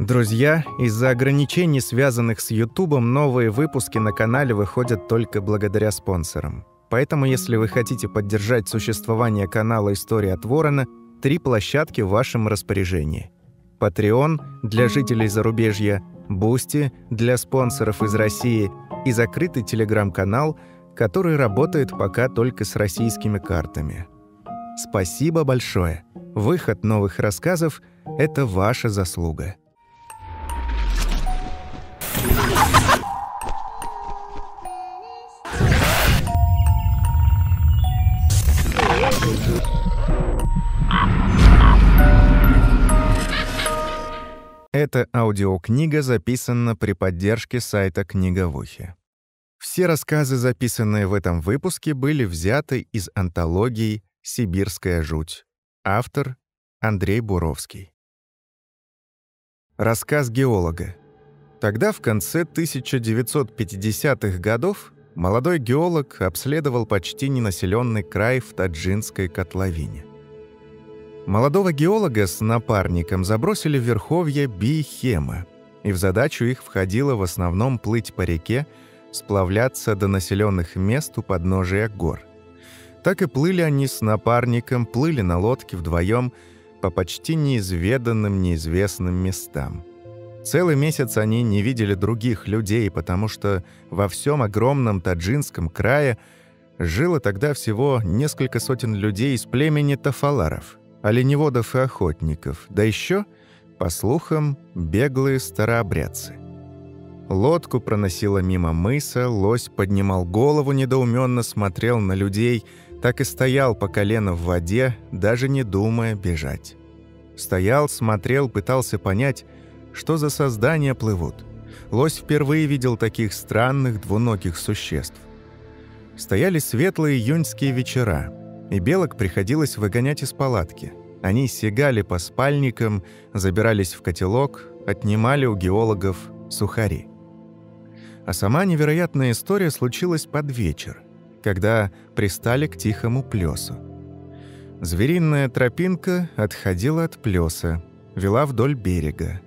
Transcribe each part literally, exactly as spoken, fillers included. Друзья, из-за ограничений, связанных с Ютубом, новые выпуски на канале выходят только благодаря спонсорам. Поэтому, если вы хотите поддержать существование канала «История от Ворона», три площадки в вашем распоряжении. Patreon для жителей зарубежья, Boosty для спонсоров из России и закрытый телеграм-канал, который работает пока только с российскими картами. Спасибо большое! Выход новых рассказов – это ваша заслуга. Эта аудиокнига записана при поддержке сайта «Книга в ухе». Все рассказы, записанные в этом выпуске, были взяты из антологии «Сибирская жуть». Автор — Андрей Буровский. Рассказ геолога. Тогда, в конце тысяча девятьсот пятидесятых годов, молодой геолог обследовал почти ненаселенный край в Тоджинской котловине. Молодого геолога с напарником забросили в верховье Бий-Хема, и в задачу их входило в основном плыть по реке, сплавляться до населенных мест у подножия гор. Так и плыли они с напарником, плыли на лодке вдвоем по почти неизведанным, неизвестным местам. Целый месяц они не видели других людей, потому что во всем огромном Тоджинском крае жило тогда всего несколько сотен людей из племени тофаларов, оленеводов и охотников, да еще, по слухам, беглые старообрядцы. Лодку проносило мимо мыса, лось поднимал голову, недоуменно смотрел на людей, так и стоял по колено в воде, даже не думая бежать. Стоял, смотрел, пытался понять, что за создания плывут. Лось впервые видел таких странных двуногих существ. Стояли светлые июньские вечера, и белок приходилось выгонять из палатки. Они сигали по спальникам, забирались в котелок, отнимали у геологов сухари. А сама невероятная история случилась под вечер, когда пристали к тихому плесу. Звериная тропинка отходила от плеса, вела вдоль берега.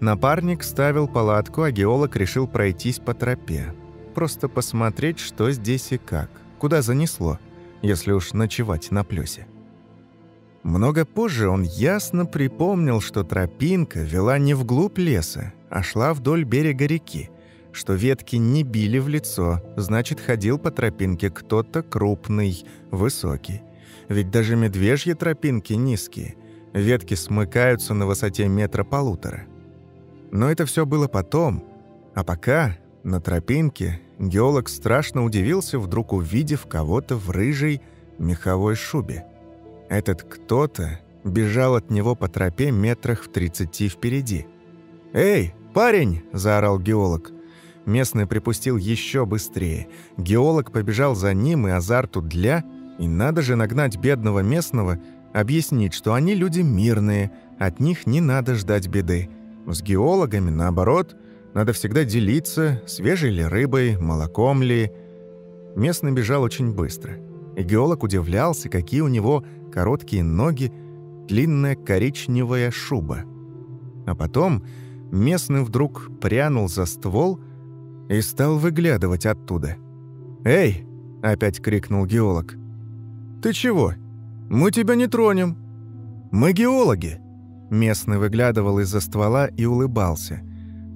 Напарник ставил палатку, а геолог решил пройтись по тропе. Просто посмотреть, что здесь и как, куда занесло, если уж ночевать на плёсе. Много позже он ясно припомнил, что тропинка вела не вглубь леса, а шла вдоль берега реки, что ветки не били в лицо, значит, ходил по тропинке кто-то крупный, высокий. Ведь даже медвежьи тропинки низкие, ветки смыкаются на высоте метра полутора. Но это все было потом, а пока... На тропинке геолог страшно удивился, вдруг увидев кого-то в рыжей меховой шубе. Этот кто-то бежал от него по тропе метрах в тридцати впереди. «Эй, парень!» – заорал геолог. Местный припустил еще быстрее. Геолог побежал за ним, и азарт удля, и надо же нагнать бедного местного, объяснить, что они люди мирные, от них не надо ждать беды. С геологами, наоборот, надо всегда делиться, свежей ли рыбой, молоком ли. Местный бежал очень быстро. И геолог удивлялся, какие у него короткие ноги, длинная коричневая шуба. А потом местный вдруг прянул за ствол и стал выглядывать оттуда. «Эй!» – опять крикнул геолог. «Ты чего? Мы тебя не тронем. Мы геологи!» Местный выглядывал из-за ствола и улыбался.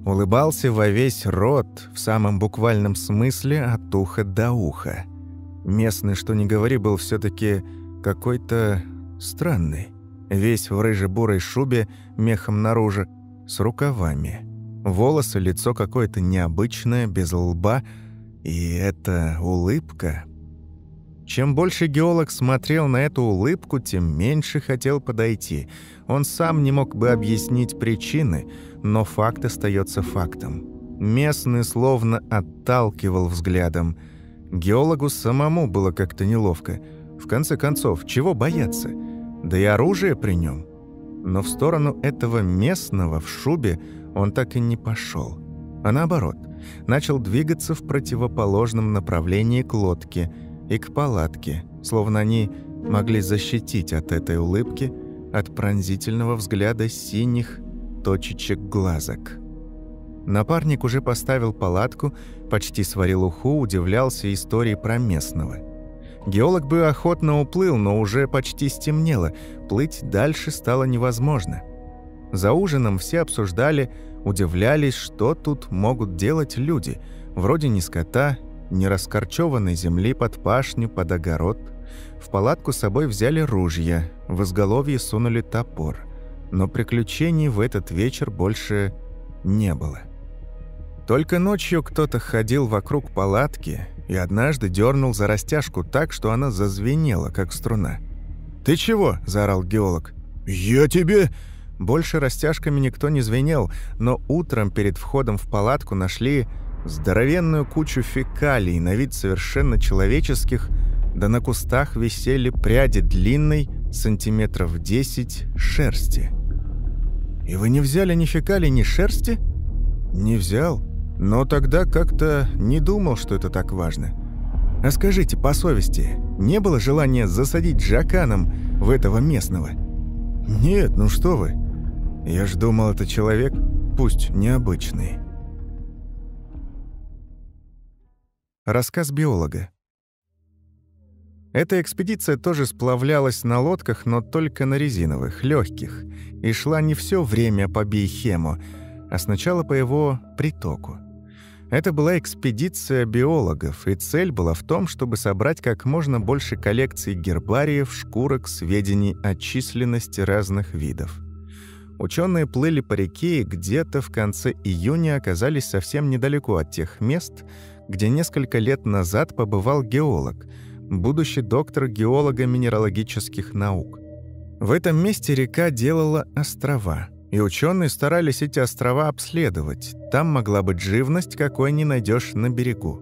Улыбался во весь рот, в самом буквальном смысле от уха до уха. Местный, что ни говори, был все-таки какой-то странный. Весь в рыже-бурой шубе, мехом наружу, с рукавами. Волосы, лицо какое-то необычное, без лба. И эта улыбка... Чем больше геолог смотрел на эту улыбку, тем меньше хотел подойти. Он сам не мог бы объяснить причины, но факт остается фактом. Местный словно отталкивал взглядом. Геологу самому было как-то неловко. В конце концов, чего бояться? Да и оружие при нем. Но в сторону этого местного в шубе он так и не пошел. А наоборот, начал двигаться в противоположном направлении к лодке и к палатке, словно они могли защитить от этой улыбки, от пронзительного взгляда синих, точечек глазок. Напарник уже поставил палатку, почти сварил уху, удивлялся истории про местного. Геолог бы охотно уплыл, но уже почти стемнело, плыть дальше стало невозможно. За ужином все обсуждали, удивлялись, что тут могут делать люди, вроде ни скота, ни раскорчеванной земли под пашню, под огород. В палатку с собой взяли ружья, в изголовье сунули топор, но приключений в этот вечер больше не было. Только ночью кто-то ходил вокруг палатки и однажды дернул за растяжку так, что она зазвенела, как струна. «Ты чего?» – заорал геолог. «Я тебе...» Больше растяжками никто не звенел, но утром перед входом в палатку нашли здоровенную кучу фекалий, на вид совершенно человеческих, да на кустах висели пряди длинной, сантиметров десять, шерсти. «И вы не взяли ни фекалий, ни шерсти?» «Не взял, но тогда как-то не думал, что это так важно. А скажите, по совести, не было желания засадить джаканом в этого местного?» «Нет, ну что вы, я ж думал, это человек, пусть необычный». Рассказ биолога. Эта экспедиция тоже сплавлялась на лодках, но только на резиновых, легких, и шла не все время по Бий-Хему, а сначала по его притоку. Это была экспедиция биологов, и цель была в том, чтобы собрать как можно больше коллекций гербариев, шкурок, сведений о численности разных видов. Ученые плыли по реке и где-то в конце июня оказались совсем недалеко от тех мест, где несколько лет назад побывал геолог, будущий доктор геолога минералогических наук. В этом месте река делала острова, и ученые старались эти острова обследовать. Там могла быть живность, какой не найдешь на берегу.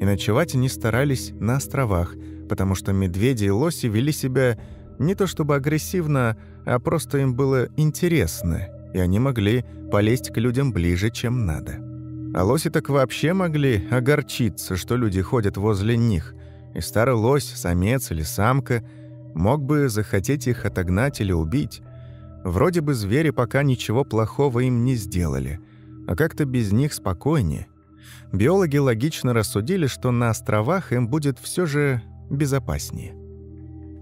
И ночевать они старались на островах, потому что медведи и лоси вели себя не то чтобы агрессивно, а просто им было интересно, и они могли полезть к людям ближе, чем надо. А лоси так вообще могли огорчиться, что люди ходят возле них, и старый лось, самец или самка мог бы захотеть их отогнать или убить. Вроде бы звери пока ничего плохого им не сделали, а как-то без них спокойнее. Биологи логично рассудили, что на островах им будет все же безопаснее.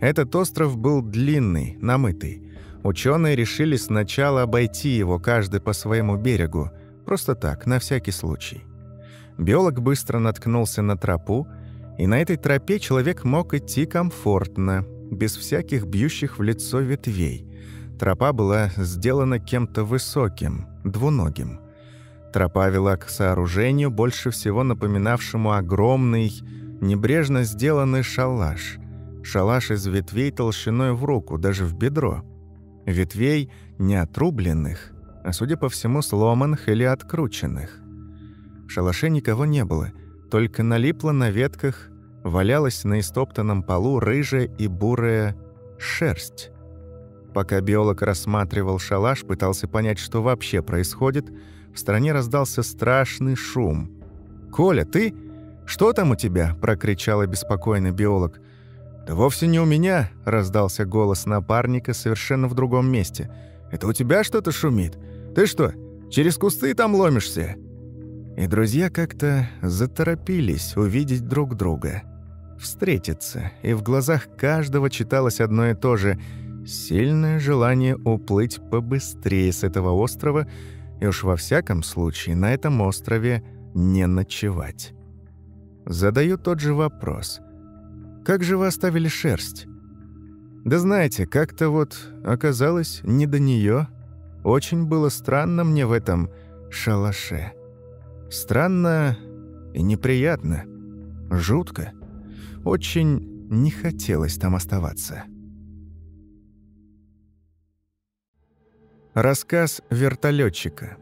Этот остров был длинный, намытый. Ученые решили сначала обойти его каждый по своему берегу, просто так, на всякий случай. Биолог быстро наткнулся на тропу, и на этой тропе человек мог идти комфортно, без всяких бьющих в лицо ветвей. Тропа была сделана кем-то высоким, двуногим. Тропа вела к сооружению, больше всего напоминавшему огромный, небрежно сделанный шалаш. Шалаш из ветвей толщиной в руку, даже в бедро. Ветвей не отрубленных, а, судя по всему, сломанных или открученных. В шалаше никого не было, только налипла на ветках, валялась на истоптанном полу рыжая и бурая шерсть. Пока биолог рассматривал шалаш, пытался понять, что вообще происходит, в стороне раздался страшный шум. «Коля, ты? Что там у тебя?» – прокричал обеспокоенный биолог. «Да вовсе не у меня!» – раздался голос напарника совершенно в другом месте. «Это у тебя что-то шумит? Ты что, через кусты там ломишься?» И друзья как-то заторопились увидеть друг друга, встретиться, и в глазах каждого читалось одно и то же – сильное желание уплыть побыстрее с этого острова и уж во всяком случае на этом острове не ночевать. Задаю тот же вопрос. «Как же вы оставили шерсть?» «Да знаете, как-то вот оказалось не до нее. Очень было странно мне в этом шалаше. Странно и неприятно. Жутко. Очень не хотелось там оставаться». Рассказ вертолетчика.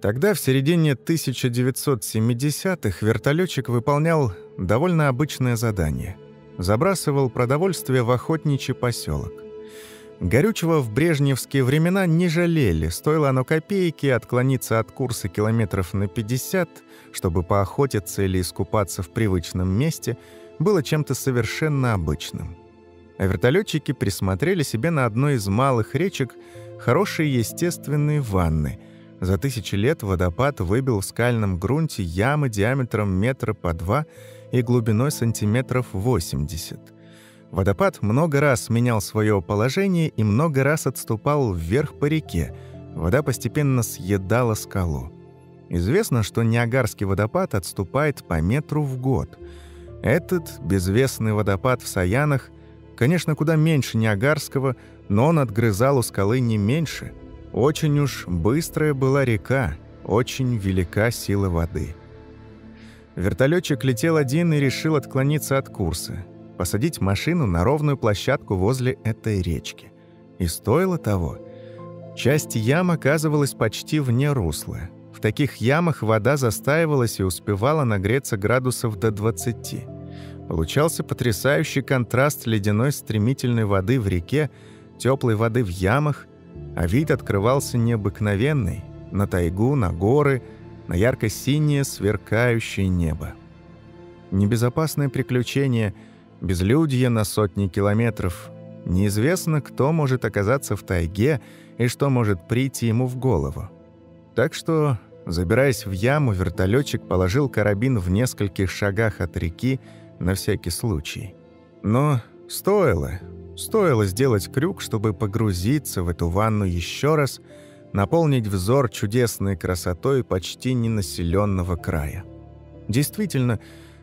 Тогда, в середине тысяча девятьсот семидесятых, вертолетчик выполнял довольно обычное задание. Забрасывал продовольствие в охотничий поселок. Горючего в брежневские времена не жалели, стоило оно копейки, отклониться от курса километров на пятьдесят, чтобы поохотиться или искупаться в привычном месте, было чем-то совершенно обычным. А вертолетчики присмотрели себе на одной из малых речек Хорошие естественные ванны. За тысячи лет водопад выбил в скальном грунте ямы диаметром метра по два и глубиной сантиметров восемьдесят. Водопад много раз менял свое положение и много раз отступал вверх по реке. Вода постепенно съедала скалу. Известно, что Ниагарский водопад отступает по метру в год. Этот безвестный водопад в Саянах, конечно, куда меньше Ниагарского, но он отгрызал у скалы не меньше. Очень уж быстрая была река, очень велика сила воды. Вертолетчик летел один и решил отклониться от курса, посадить машину на ровную площадку возле этой речки. И стоило того. Часть ям оказывалась почти вне русла. В таких ямах вода застаивалась и успевала нагреться градусов до двадцати. Получался потрясающий контраст ледяной стремительной воды в реке, теплой воды в ямах, а вид открывался необыкновенный – на тайгу, на горы, на ярко-синее сверкающее небо. Небезопасное приключение, безлюдье на сотни километров. Неизвестно, кто может оказаться в тайге и что может прийти ему в голову. Так что, забираясь в яму, вертолетчик положил карабин в нескольких шагах от реки на всякий случай. Но стоило, стоило сделать крюк, чтобы погрузиться в эту ванну еще раз, наполнить взор чудесной красотой почти ненаселенного края. Действительно,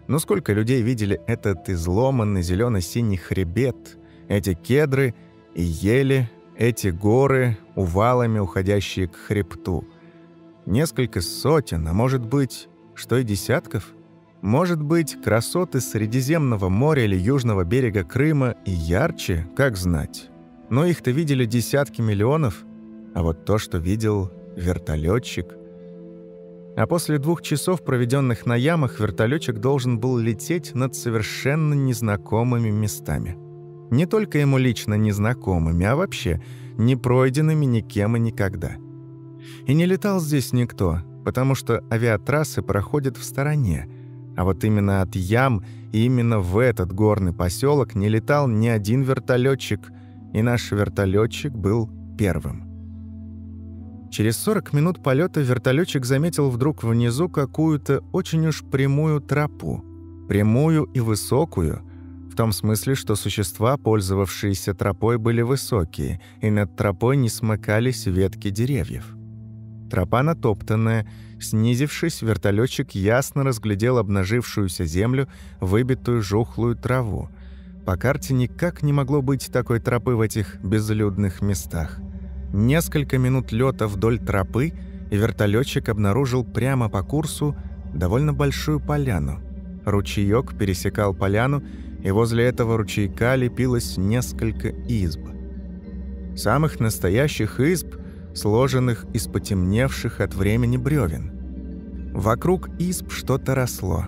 ну сколько людей видели этот изломанный зелено-синий хребет, эти кедры и ели, эти горы, увалами уходящие к хребту. Несколько сотен, а может быть, что и десятков? Может быть, красоты Средиземного моря или южного берега Крыма и ярче, как знать. Но их-то видели десятки миллионов, а вот то, что видел вертолетчик. А после двух часов, проведенных на ямах, вертолетчик должен был лететь над совершенно незнакомыми местами. Не только ему лично незнакомыми, а вообще не пройденными никем и никогда. И не летал здесь никто, потому что авиатрассы проходят в стороне. А вот именно от ям и именно в этот горный поселок не летал ни один вертолетчик, и наш вертолетчик был первым. Через сорок минут полета вертолетчик заметил вдруг внизу какую-то очень уж прямую тропу. Прямую и высокую, в том смысле, что существа, пользовавшиеся тропой, были высокие, и над тропой не смыкались ветки деревьев. Тропа натоптанная. Снизившись, вертолетчик ясно разглядел обнажившуюся землю, выбитую жухлую траву. По карте никак не могло быть такой тропы в этих безлюдных местах. Несколько минут лета вдоль тропы, и вертолетчик обнаружил прямо по курсу довольно большую поляну. Ручеек пересекал поляну, и возле этого ручейка лепилось несколько изб. Самых настоящих изб, сложенных из потемневших от времени бревен. Вокруг изб что-то росло.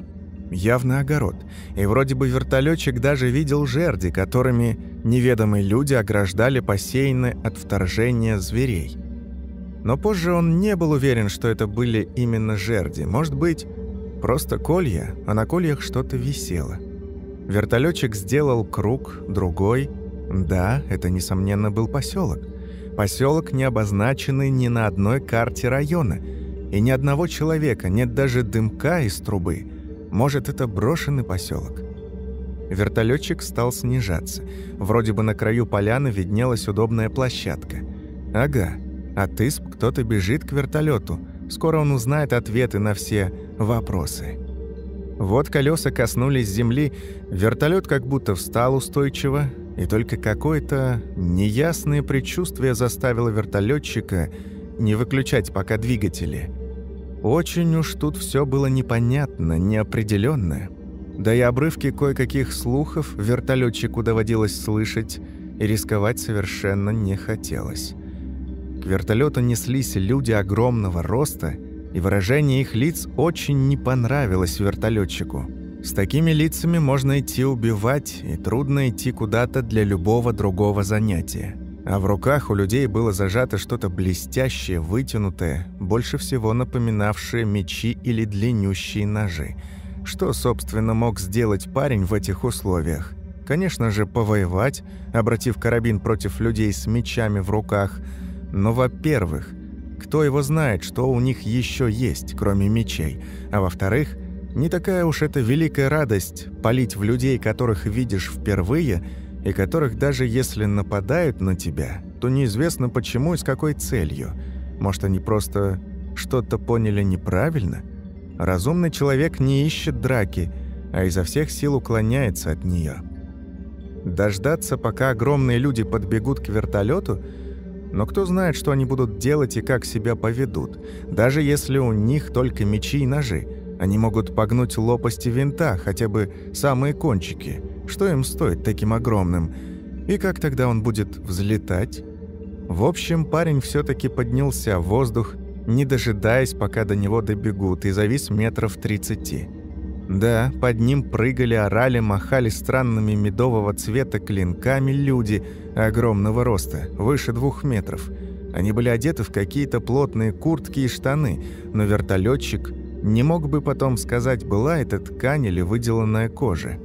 Явно огород. И вроде бы вертолетчик даже видел жерди, которыми неведомые люди ограждали посеяны от вторжения зверей. Но позже он не был уверен, что это были именно жерди. Может быть, просто колья, а на кольях что-то висело. Вертолетчик сделал круг, другой. Да, это, несомненно, был поселок. Поселок, не обозначенный ни на одной карте района. И ни одного человека, нет даже дымка из трубы. Может, это брошенный поселок. Вертолетчик стал снижаться. Вроде бы на краю поляны виднелась удобная площадка. Ага, от изб кто-то бежит к вертолету. Скоро он узнает ответы на все вопросы. Вот колеса коснулись земли, вертолет как будто встал устойчиво, и только какое-то неясное предчувствие заставило вертолетчика не выключать пока двигатели. Очень уж тут все было непонятно, неопределенно. Да и обрывки кое-каких слухов вертолетчику доводилось слышать, и рисковать совершенно не хотелось. К вертолету неслись люди огромного роста, и выражение их лиц очень не понравилось вертолетчику. С такими лицами можно идти убивать, и трудно идти куда-то для любого другого занятия. А в руках у людей было зажато что-то блестящее, вытянутое, больше всего напоминавшее мечи или длиннющие ножи. Что, собственно, мог сделать парень в этих условиях? Конечно же, повоевать, обратив карабин против людей с мечами в руках, Но, во-первых, кто его знает, что у них еще есть, кроме мечей, а во-вторых, не такая уж это великая радость палить в людей, которых видишь впервые, и которых даже если нападают на тебя, то неизвестно почему и с какой целью. Может, они просто что-то поняли неправильно? Разумный человек не ищет драки, а изо всех сил уклоняется от нее. Дождаться, пока огромные люди подбегут к вертолету? Но кто знает, что они будут делать и как себя поведут. Даже если у них только мечи и ножи, они могут погнуть лопасти винта, хотя бы самые кончики. Что им стоит таким огромным? И как тогда он будет взлетать? В общем, парень все-таки поднялся в воздух, не дожидаясь, пока до него добегут, и завис метров тридцати. Да, под ним прыгали, орали, махали странными медового цвета клинками люди огромного роста, выше двух метров. Они были одеты в какие-то плотные куртки и штаны, но вертолетчик не мог бы потом сказать, была это ткань или выделанная кожа.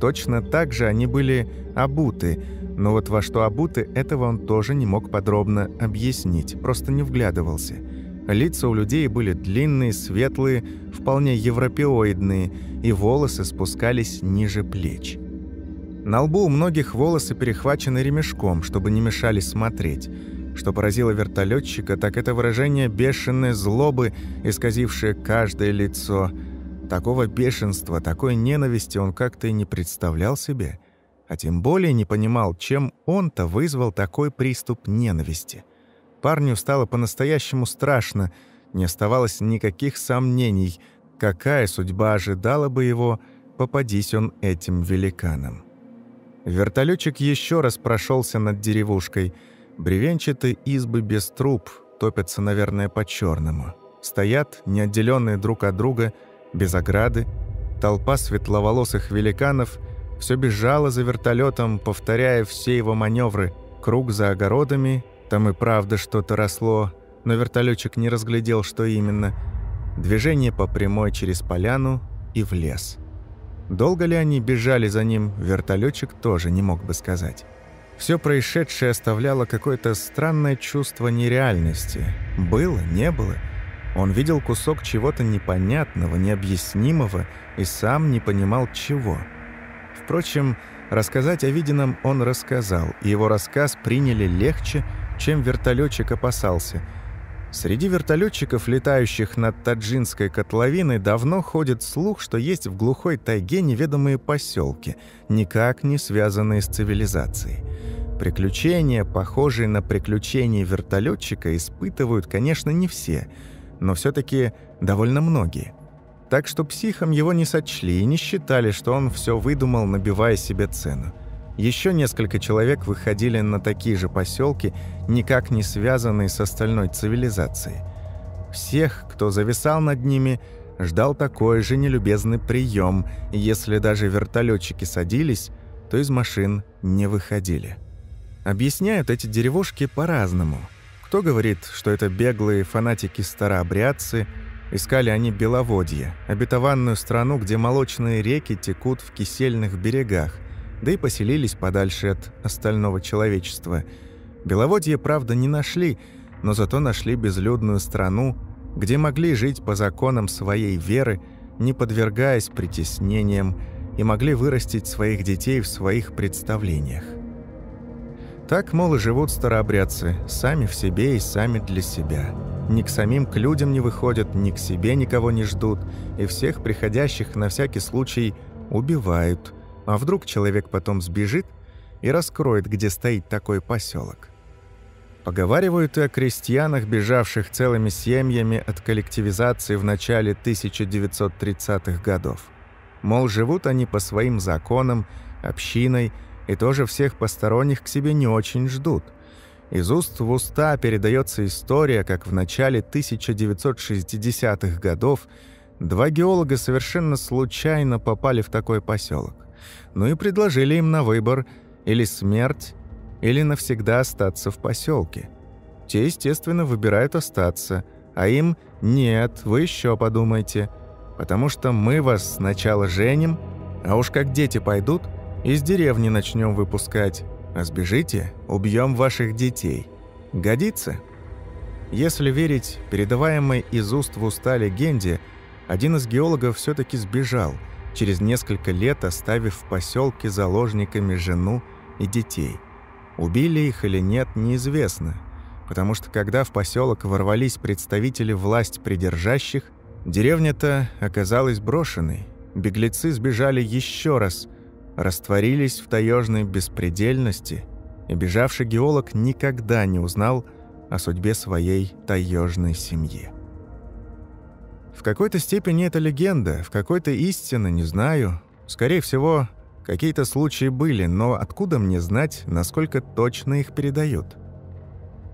Точно так же они были обуты, но вот во что обуты, этого он тоже не мог подробно объяснить, просто не вглядывался. Лица у людей были длинные, светлые, вполне европеоидные, и волосы спускались ниже плеч. На лбу у многих волосы перехвачены ремешком, чтобы не мешали смотреть. Что поразило вертолетчика, так это выражение бешеной злобы, исказившее каждое лицо. Такого бешенства, такой ненависти он как-то и не представлял себе, а тем более не понимал, чем он-то вызвал такой приступ ненависти. Парню стало по-настоящему страшно, не оставалось никаких сомнений, какая судьба ожидала бы его, попадись он этим великанам. Вертолетчик еще раз прошелся над деревушкой. Бревенчатые избы без труб, топятся, наверное, по-черному. Стоят, неотделенные друг от друга, без ограды. Толпа светловолосых великанов все бежала за вертолетом, повторяя все его маневры. Круг за огородами, там и правда что-то росло, но вертолетчик не разглядел, что именно. Движение по прямой через поляну и в лес. Долго ли они бежали за ним, вертолетчик тоже не мог бы сказать. Все происшедшее оставляло какое-то странное чувство нереальности. Было, не было. Он видел кусок чего-то непонятного, необъяснимого и сам не понимал чего. Впрочем, рассказать о виденном он рассказал, и его рассказ приняли легче, чем вертолетчик опасался. Среди вертолетчиков, летающих над Тоджинской котловиной, давно ходит слух, что есть в глухой тайге неведомые поселки, никак не связанные с цивилизацией. Приключения, похожие на приключения вертолетчика, испытывают, конечно, не все, но все-таки довольно многие. Так что психом его не сочли и не считали, что он все выдумал, набивая себе цену. Еще несколько человек выходили на такие же поселки, никак не связанные с остальной цивилизацией. Всех, кто зависал над ними, ждал такой же нелюбезный прием, и если даже вертолетчики садились, то из машин не выходили. Объясняют эти деревушки по-разному. Кто говорит, что это беглые фанатики-старообрядцы, искали они Беловодье, обетованную страну, где молочные реки текут в кисельных берегах, да и поселились подальше от остального человечества. Беловодье, правда, не нашли, но зато нашли безлюдную страну, где могли жить по законам своей веры, не подвергаясь притеснениям, и могли вырастить своих детей в своих представлениях. Так, мол, и живут старообрядцы, сами в себе и сами для себя. Ни к самим к людям не выходят, ни к себе никого не ждут, и всех приходящих на всякий случай убивают. А вдруг человек потом сбежит и раскроет, где стоит такой поселок? Поговаривают и о крестьянах, бежавших целыми семьями от коллективизации в начале тысяча девятьсот тридцатых годов. Мол, живут они по своим законам, общиной, и тоже всех посторонних к себе не очень ждут. Из уст в уста передается история, как в начале тысяча девятьсот шестидесятых годов два геолога совершенно случайно попали в такой поселок. Ну и предложили им на выбор или смерть, или навсегда остаться в поселке. Те, естественно, выбирают остаться, а им «нет, вы еще подумайте, потому что мы вас сначала женим, а уж как дети пойдут, из деревни начнем выпускать, а сбежите, убьем ваших детей». Годится? Если верить передаваемой из уст в уста легенде, один из геологов все-таки сбежал, через несколько лет оставив в поселке заложниками жену и детей. Убили их или нет, неизвестно, потому что когда в поселок ворвались представители власть придержащих, деревня-то оказалась брошенной. Беглецы сбежали еще раз, растворились в таежной беспредельности, и бежавший геолог никогда не узнал о судьбе своей таежной семьи. В какой-то степени это легенда, в какой-то истина, не знаю. Скорее всего, какие-то случаи были, но откуда мне знать, насколько точно их передают?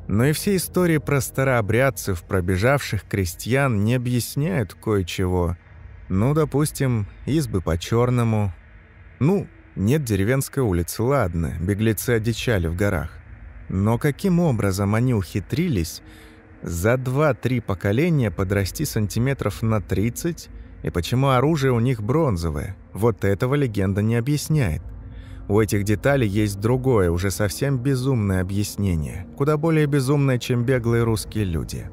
Но и все истории про старообрядцев, про бежавших крестьян не объясняют кое-чего. Ну, допустим, избы по-черному. Ну, нет деревенской улицы, ладно, беглецы одичали в горах. Но каким образом они ухитрились за два-три поколения подрасти сантиметров на тридцать, и почему оружие у них бронзовое? Вот этого легенда не объясняет. У этих деталей есть другое, уже совсем безумное объяснение, куда более безумное, чем беглые русские люди.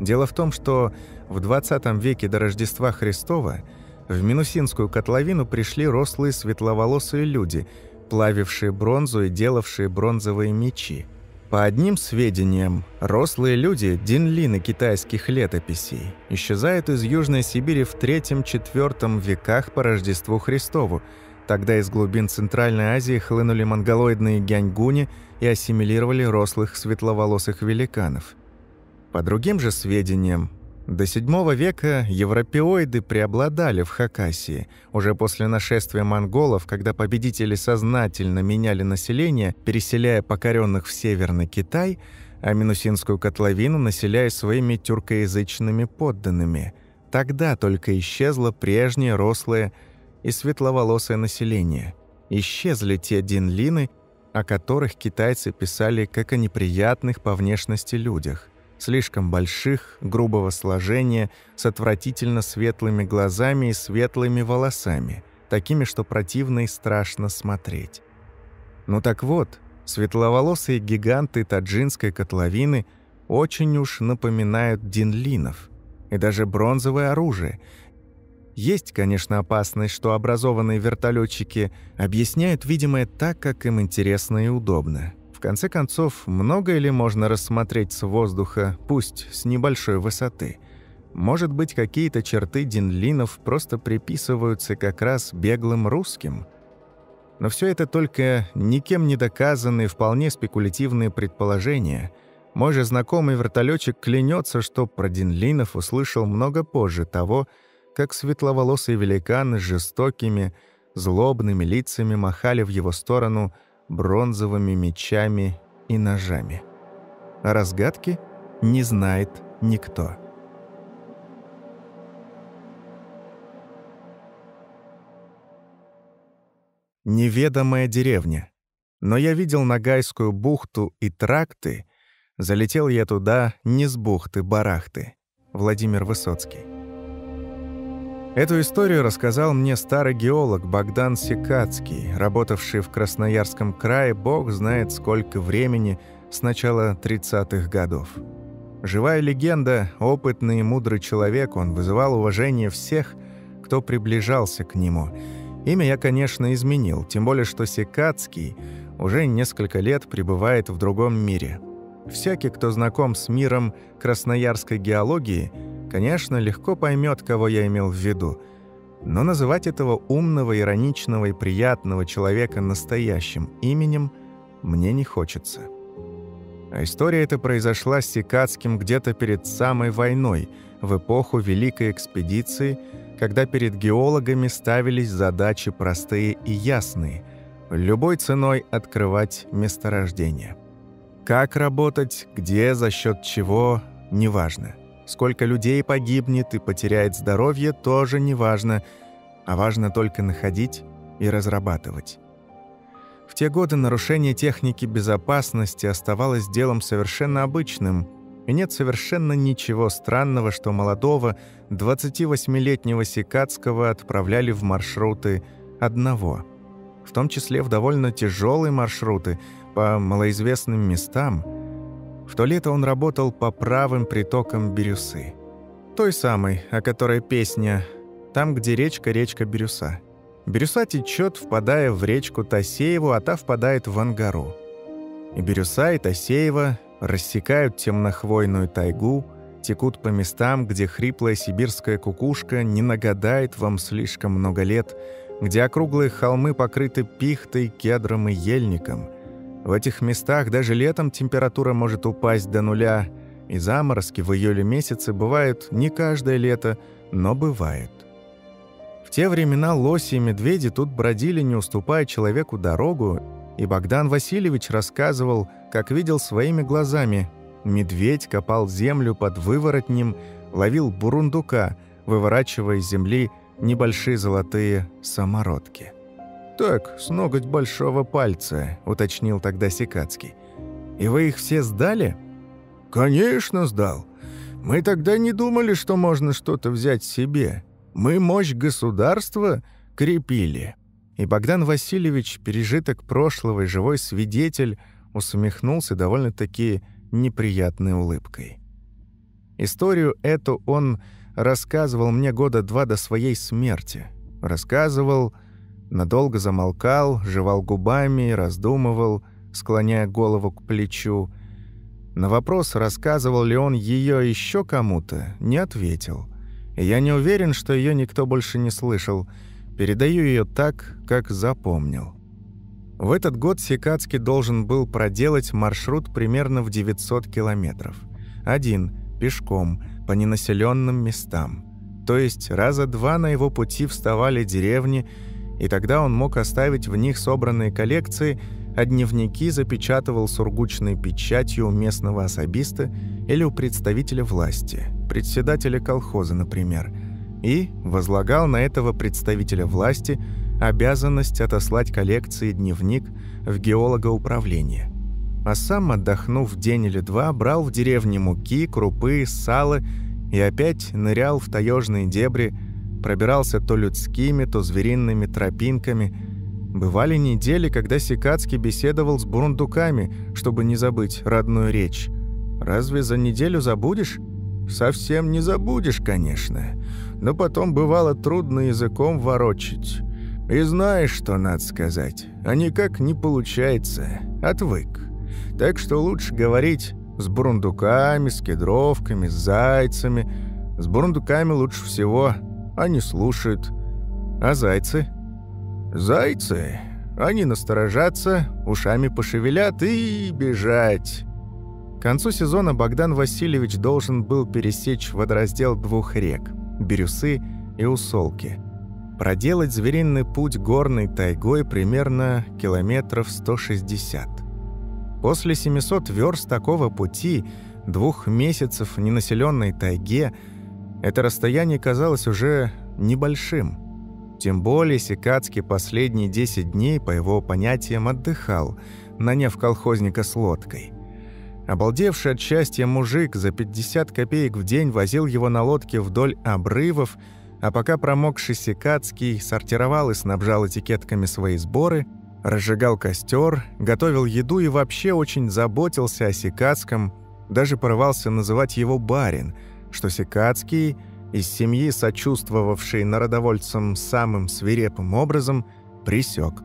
Дело в том, что в двадцатом веке до Рождества Христова в Минусинскую котловину пришли рослые светловолосые люди, плавившие бронзу и делавшие бронзовые мечи. По одним сведениям, рослые люди, динлины китайских летописей, исчезают из Южной Сибири в третьем-четвёртом веках по Рождеству Христову. Тогда из глубин Центральной Азии хлынули монголоидные гяньгуни и ассимилировали рослых светловолосых великанов. По другим же сведениям, до седьмого века европеоиды преобладали в Хакасии. Уже после нашествия монголов, когда победители сознательно меняли население, переселяя покоренных в Северный Китай, а Минусинскую котловину населяя своими тюркоязычными подданными, тогда только исчезло прежнее рослое и светловолосое население. Исчезли те динлины, о которых китайцы писали как о неприятных по внешности людях. Слишком больших, грубого сложения, с отвратительно светлыми глазами и светлыми волосами, такими, что противно и страшно смотреть. Ну так вот, светловолосые гиганты Тоджинской котловины очень уж напоминают динлинов, и даже бронзовое оружие. Есть, конечно, опасность, что образованные вертолетчики объясняют видимое так, как им интересно и удобно. В конце концов, многое ли можно рассмотреть с воздуха, пусть с небольшой высоты? Может быть, какие-то черты динлинов просто приписываются как раз беглым русским? Но все это только никем не доказанные, вполне спекулятивные предположения. Мой же знакомый вертолетчик клянется, что про динлинов услышал много позже того, как светловолосые великаны с жестокими, злобными лицами махали в его сторону бронзовыми мечами и ножами. А разгадки не знает никто. Неведомая деревня. Но я видел Ногайскую бухту и тракты. Залетел я туда не с бухты-барахты. Владимир Высоцкий. Эту историю рассказал мне старый геолог Богдан Секацкий, работавший в Красноярском крае бог знает сколько времени, с начала тридцатых годов. Живая легенда, опытный и мудрый человек, он вызывал уважение всех, кто приближался к нему. Имя я, конечно, изменил, тем более что Секацкий уже несколько лет пребывает в другом мире. Всякий, кто знаком с миром красноярской геологии, конечно, легко поймет, кого я имел в виду, но называть этого умного, ироничного и приятного человека настоящим именем мне не хочется. А история эта произошла с Секацким где-то перед самой войной, в эпоху Великой экспедиции, когда перед геологами ставились задачи простые и ясные – любой ценой открывать месторождение. Как работать, где, за счет чего – неважно. Сколько людей погибнет и потеряет здоровье, тоже не важно, а важно только находить и разрабатывать. В те годы нарушение техники безопасности оставалось делом совершенно обычным, и нет совершенно ничего странного, что молодого двадцативосьмилетнего Секацкого отправляли в маршруты одного, в том числе в довольно тяжелые маршруты по малоизвестным местам. В то лето он работал по правым притокам Бирюсы. Той самой, о которой песня «Там, где речка, речка Бирюса». Бирюса течет, впадая в речку Тосееву, а та впадает в Ангару. И Бирюса, и Тосеева рассекают темнохвойную тайгу, текут по местам, где хриплая сибирская кукушка не нагадает вам слишком много лет, где округлые холмы покрыты пихтой, кедром и ельником. В этих местах даже летом температура может упасть до нуля, и заморозки в июле месяце бывают не каждое лето, но бывает. В те времена лоси и медведи тут бродили, не уступая человеку дорогу, и Богдан Васильевич рассказывал, как видел своими глазами. Медведь копал землю под выворотнем, ловил бурундука, выворачивая из земли небольшие золотые самородки. «Так, с ноготь большого пальца», — уточнил тогда Секацкий. «И вы их все сдали?» «Конечно сдал. Мы тогда не думали, что можно что-то взять себе. Мы мощь государства крепили». И Богдан Васильевич, пережиток прошлого и живой свидетель, усмехнулся довольно-таки неприятной улыбкой. Историю эту он рассказывал мне года два до своей смерти. Рассказывал, надолго замолкал, жевал губами, раздумывал, склоняя голову к плечу. На вопрос, рассказывал ли он ее еще кому-то, не ответил. И я не уверен, что ее никто больше не слышал. Передаю ее так, как запомнил. В этот год Секацкий должен был проделать маршрут примерно в девятьсот километров. Один, пешком, по ненаселенным местам. То есть раза два на его пути вставали деревни, и тогда он мог оставить в них собранные коллекции, а дневники запечатывал сургучной печатью у местного особиста или у представителя власти, председателя колхоза, например, и возлагал на этого представителя власти обязанность отослать коллекции и дневник в геологоуправление. А сам, отдохнув день или два, брал в деревне муки, крупы, сало и опять нырял в таежные дебри, пробирался то людскими, то звериными тропинками. Бывали недели, когда Секацкий беседовал с бурундуками, чтобы не забыть родную речь. «Разве за неделю забудешь?» «Совсем не забудешь, конечно. Но потом бывало трудно языком ворочить. И знаешь, что надо сказать, а никак не получается, отвык. Так что лучше говорить с бурундуками, с кедровками, с зайцами. С бурундуками лучше всего, они слушают. А зайцы?» «Зайцы, они насторожатся, ушами пошевелят и бежать». К концу сезона Богдан Васильевич должен был пересечь водораздел двух рек – Бирюсы и Усолки. Проделать звериный путь горной тайгой примерно километров сто шестьдесят. После семисот верст такого пути, двух месяцев в ненаселенной тайге, это расстояние казалось уже небольшим. Тем более Секацкий последние десять дней, по его понятиям, отдыхал, наняв колхозника с лодкой. Обалдевший от счастья мужик за пятьдесят копеек в день возил его на лодке вдоль обрывов, а пока промокший Секацкий сортировал и снабжал этикетками свои сборы, разжигал костер, готовил еду и вообще очень заботился о Секацком, даже порывался называть его «барин», что Секацкий, из семьи сочувствовавший народовольцам самым свирепым образом, присек.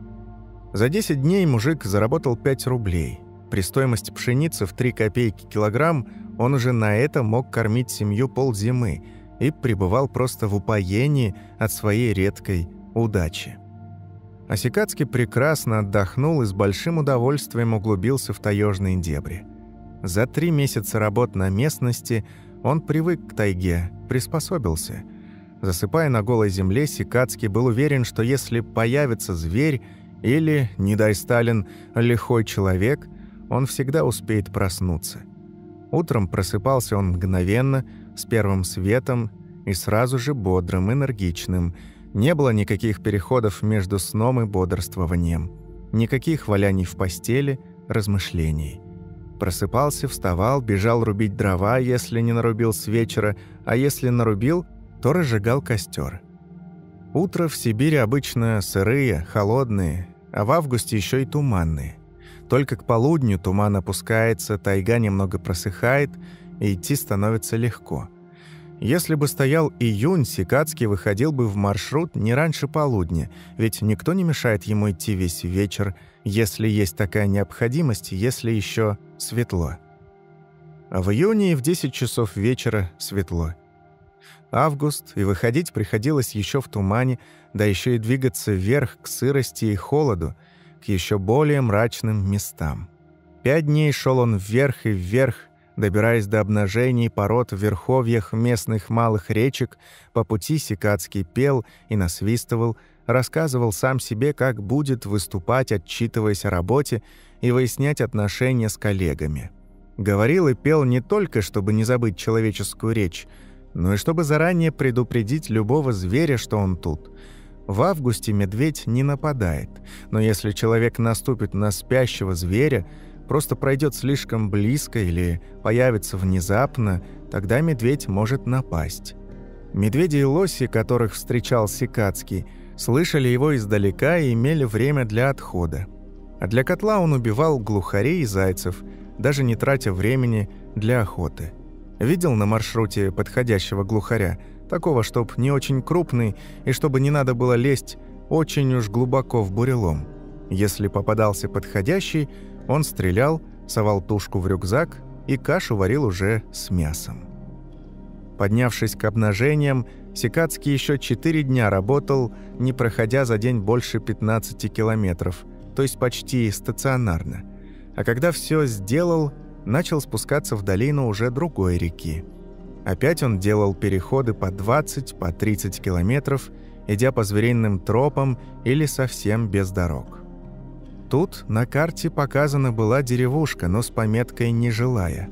За десять дней мужик заработал пять рублей. При стоимости пшеницы в три копейки килограмм он уже на это мог кормить семью ползимы и пребывал просто в упоении от своей редкой удачи. А Секацкий прекрасно отдохнул и с большим удовольствием углубился в таежные дебри. За три месяца работ на местности он привык к тайге, приспособился. Засыпая на голой земле, Секацкий был уверен, что если появится зверь или, не дай Сталин, лихой человек, он всегда успеет проснуться. Утром просыпался он мгновенно, с первым светом и сразу же бодрым, энергичным. Не было никаких переходов между сном и бодрствованием, никаких валяний в постели, размышлений. Просыпался, вставал, бежал рубить дрова, если не нарубил с вечера, а если нарубил, то разжигал костер. Утро в Сибири обычно сырые, холодные, а в августе еще и туманные. Только к полудню туман опускается, тайга немного просыхает, и идти становится легко. Если бы стоял июнь, Секацкий выходил бы в маршрут не раньше полудня, ведь никто не мешает ему идти весь вечер, если есть такая необходимость, если еще светло. А в июне и в десять часов вечера светло. Август, и выходить приходилось еще в тумане, да еще и двигаться вверх к сырости и холоду, к еще более мрачным местам. Пять дней шел он вверх и вверх, добираясь до обнажений пород в верховьях местных малых речек. По пути Секацкий пел и насвистывал, рассказывал сам себе, как будет выступать, отчитываясь о работе и выяснять отношения с коллегами. Говорил и пел не только, чтобы не забыть человеческую речь, но и чтобы заранее предупредить любого зверя, что он тут. В августе медведь не нападает, но если человек наступит на спящего зверя, просто пройдет слишком близко или появится внезапно, тогда медведь может напасть. Медведи и лоси, которых встречал Секацкий, слышали его издалека и имели время для отхода. А для котла он убивал глухарей и зайцев, даже не тратя времени для охоты. Видел на маршруте подходящего глухаря, такого, чтоб не очень крупный и чтобы не надо было лезть очень уж глубоко в бурелом. Если попадался подходящий, он стрелял, совал тушку в рюкзак и кашу варил уже с мясом. Поднявшись к обнажениям, Секацкий еще четыре дня работал, не проходя за день больше пятнадцати километров, то есть почти стационарно. А когда все сделал, начал спускаться в долину уже другой реки. Опять он делал переходы по двадцать, по тридцать километров, идя по звериным тропам или совсем без дорог. Тут на карте показана была деревушка, но с пометкой «нежилая».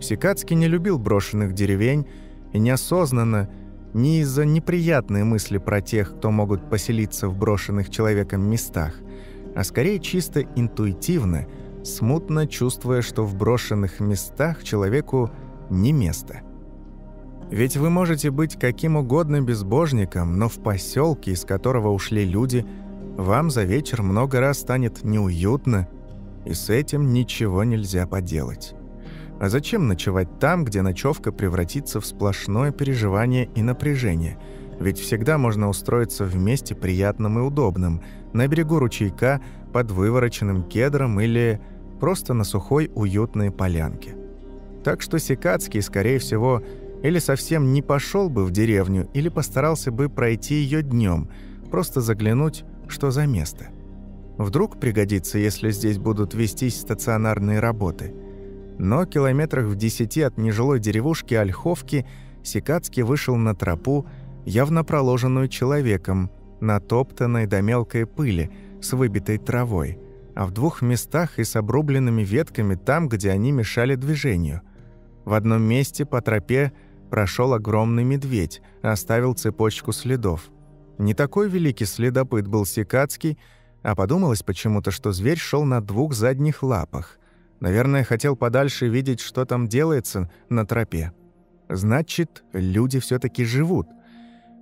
Секацкий не любил брошенных деревень, и неосознанно, не из-за неприятной мысли про тех, кто могут поселиться в брошенных человеком местах, а скорее чисто интуитивно, смутно чувствуя, что в брошенных местах человеку не место. Ведь вы можете быть каким угодно безбожником, но в поселке, из которого ушли люди, вам за вечер много раз станет неуютно, и с этим ничего нельзя поделать. А зачем ночевать там, где ночевка превратится в сплошное переживание и напряжение? Ведь всегда можно устроиться в месте приятном и удобном, на берегу ручейка, под вывороченным кедром или просто на сухой уютной полянке. Так что Секацкий, скорее всего, или совсем не пошел бы в деревню, или постарался бы пройти ее днем, просто заглянуть, что за место. Вдруг пригодится, если здесь будут вестись стационарные работы. Но километрах в десяти от нежилой деревушки Ольховки Секацкий вышел на тропу, явно проложенную человеком, натоптанной до мелкой пыли, с выбитой травой, а в двух местах и с обрубленными ветками там, где они мешали движению. В одном месте по тропе прошел огромный медведь, оставил цепочку следов. Не такой великий следопыт был Секацкий, а подумалось почему-то, что зверь шел на двух задних лапах. Наверное, хотел подальше видеть, что там делается на тропе. Значит, люди все-таки живут.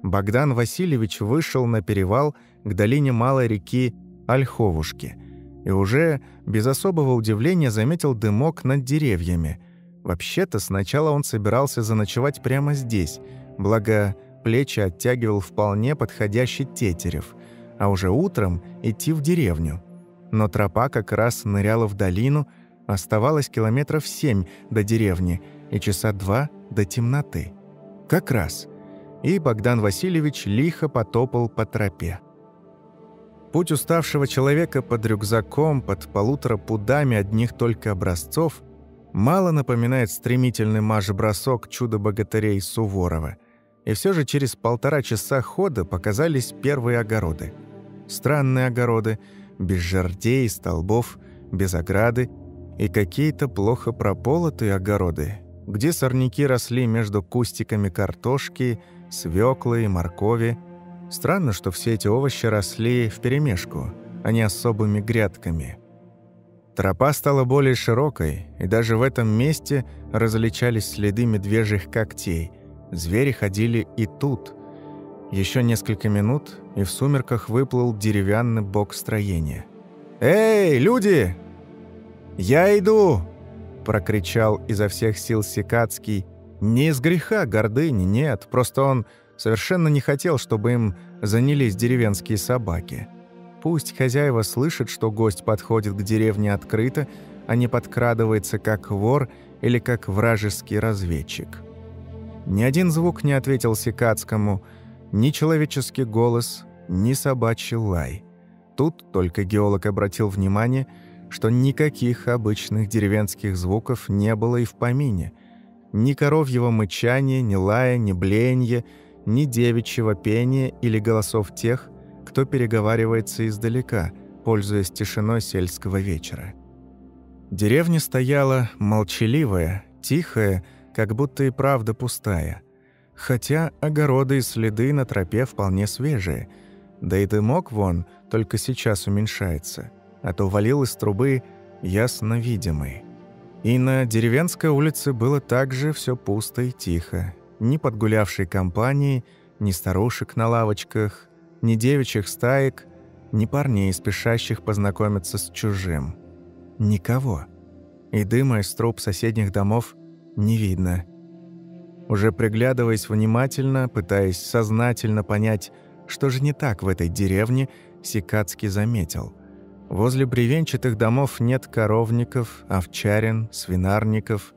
Богдан Васильевич вышел на перевал к долине малой реки Ольховушки и уже без особого удивления заметил дымок над деревьями. Вообще-то сначала он собирался заночевать прямо здесь, благо плечи оттягивал вполне подходящий тетерев, а уже утром идти в деревню. Но тропа как раз ныряла в долину, оставалось километров семь до деревни и часа два до темноты. Как раз. И Богдан Васильевич лихо потопал по тропе. Путь уставшего человека под рюкзаком, под полутора пудами одних только образцов, мало напоминает стремительный марш-бросок чудо-богатырей Суворова. И все же через полтора часа хода показались первые огороды. Странные огороды, без жердей и столбов, без ограды, и какие-то плохо прополотые огороды, где сорняки росли между кустиками картошки, свеклы и моркови. Странно, что все эти овощи росли вперемешку, а не особыми грядками. Тропа стала более широкой, и даже в этом месте различались следы медвежьих когтей. Звери ходили и тут. Еще несколько минут, и в сумерках выплыл деревянный бок строения. «Эй, люди!» «Я иду!» – прокричал изо всех сил Секацкий. Не из греха гордыни, нет, просто он совершенно не хотел, чтобы им занялись деревенские собаки. Пусть хозяева слышат, что гость подходит к деревне открыто, а не подкрадывается как вор или как вражеский разведчик. Ни один звук не ответил Секацкому, ни человеческий голос, ни собачий лай. Тут только геолог обратил внимание, что никаких обычных деревенских звуков не было и в помине. Ни коровьего мычания, ни лая, ни блеяния, ни девичьего пения или голосов тех, кто переговаривается издалека, пользуясь тишиной сельского вечера. Деревня стояла молчаливая, тихая, как будто и правда пустая. Хотя огороды и следы на тропе вполне свежие. Да и дымок вон только сейчас уменьшается, а то валил из трубы ясно видимый. И на деревенской улице было также все пусто и тихо. Ни подгулявшей компании, ни старушек на лавочках, ни девичьих стаек, ни парней, спешащих познакомиться с чужим. Никого. И дыма из труб соседних домов не видно. Уже приглядываясь внимательно, пытаясь сознательно понять, что же не так в этой деревне, Секацкий заметил. Возле бревенчатых домов нет коровников, овчарин, свинарников.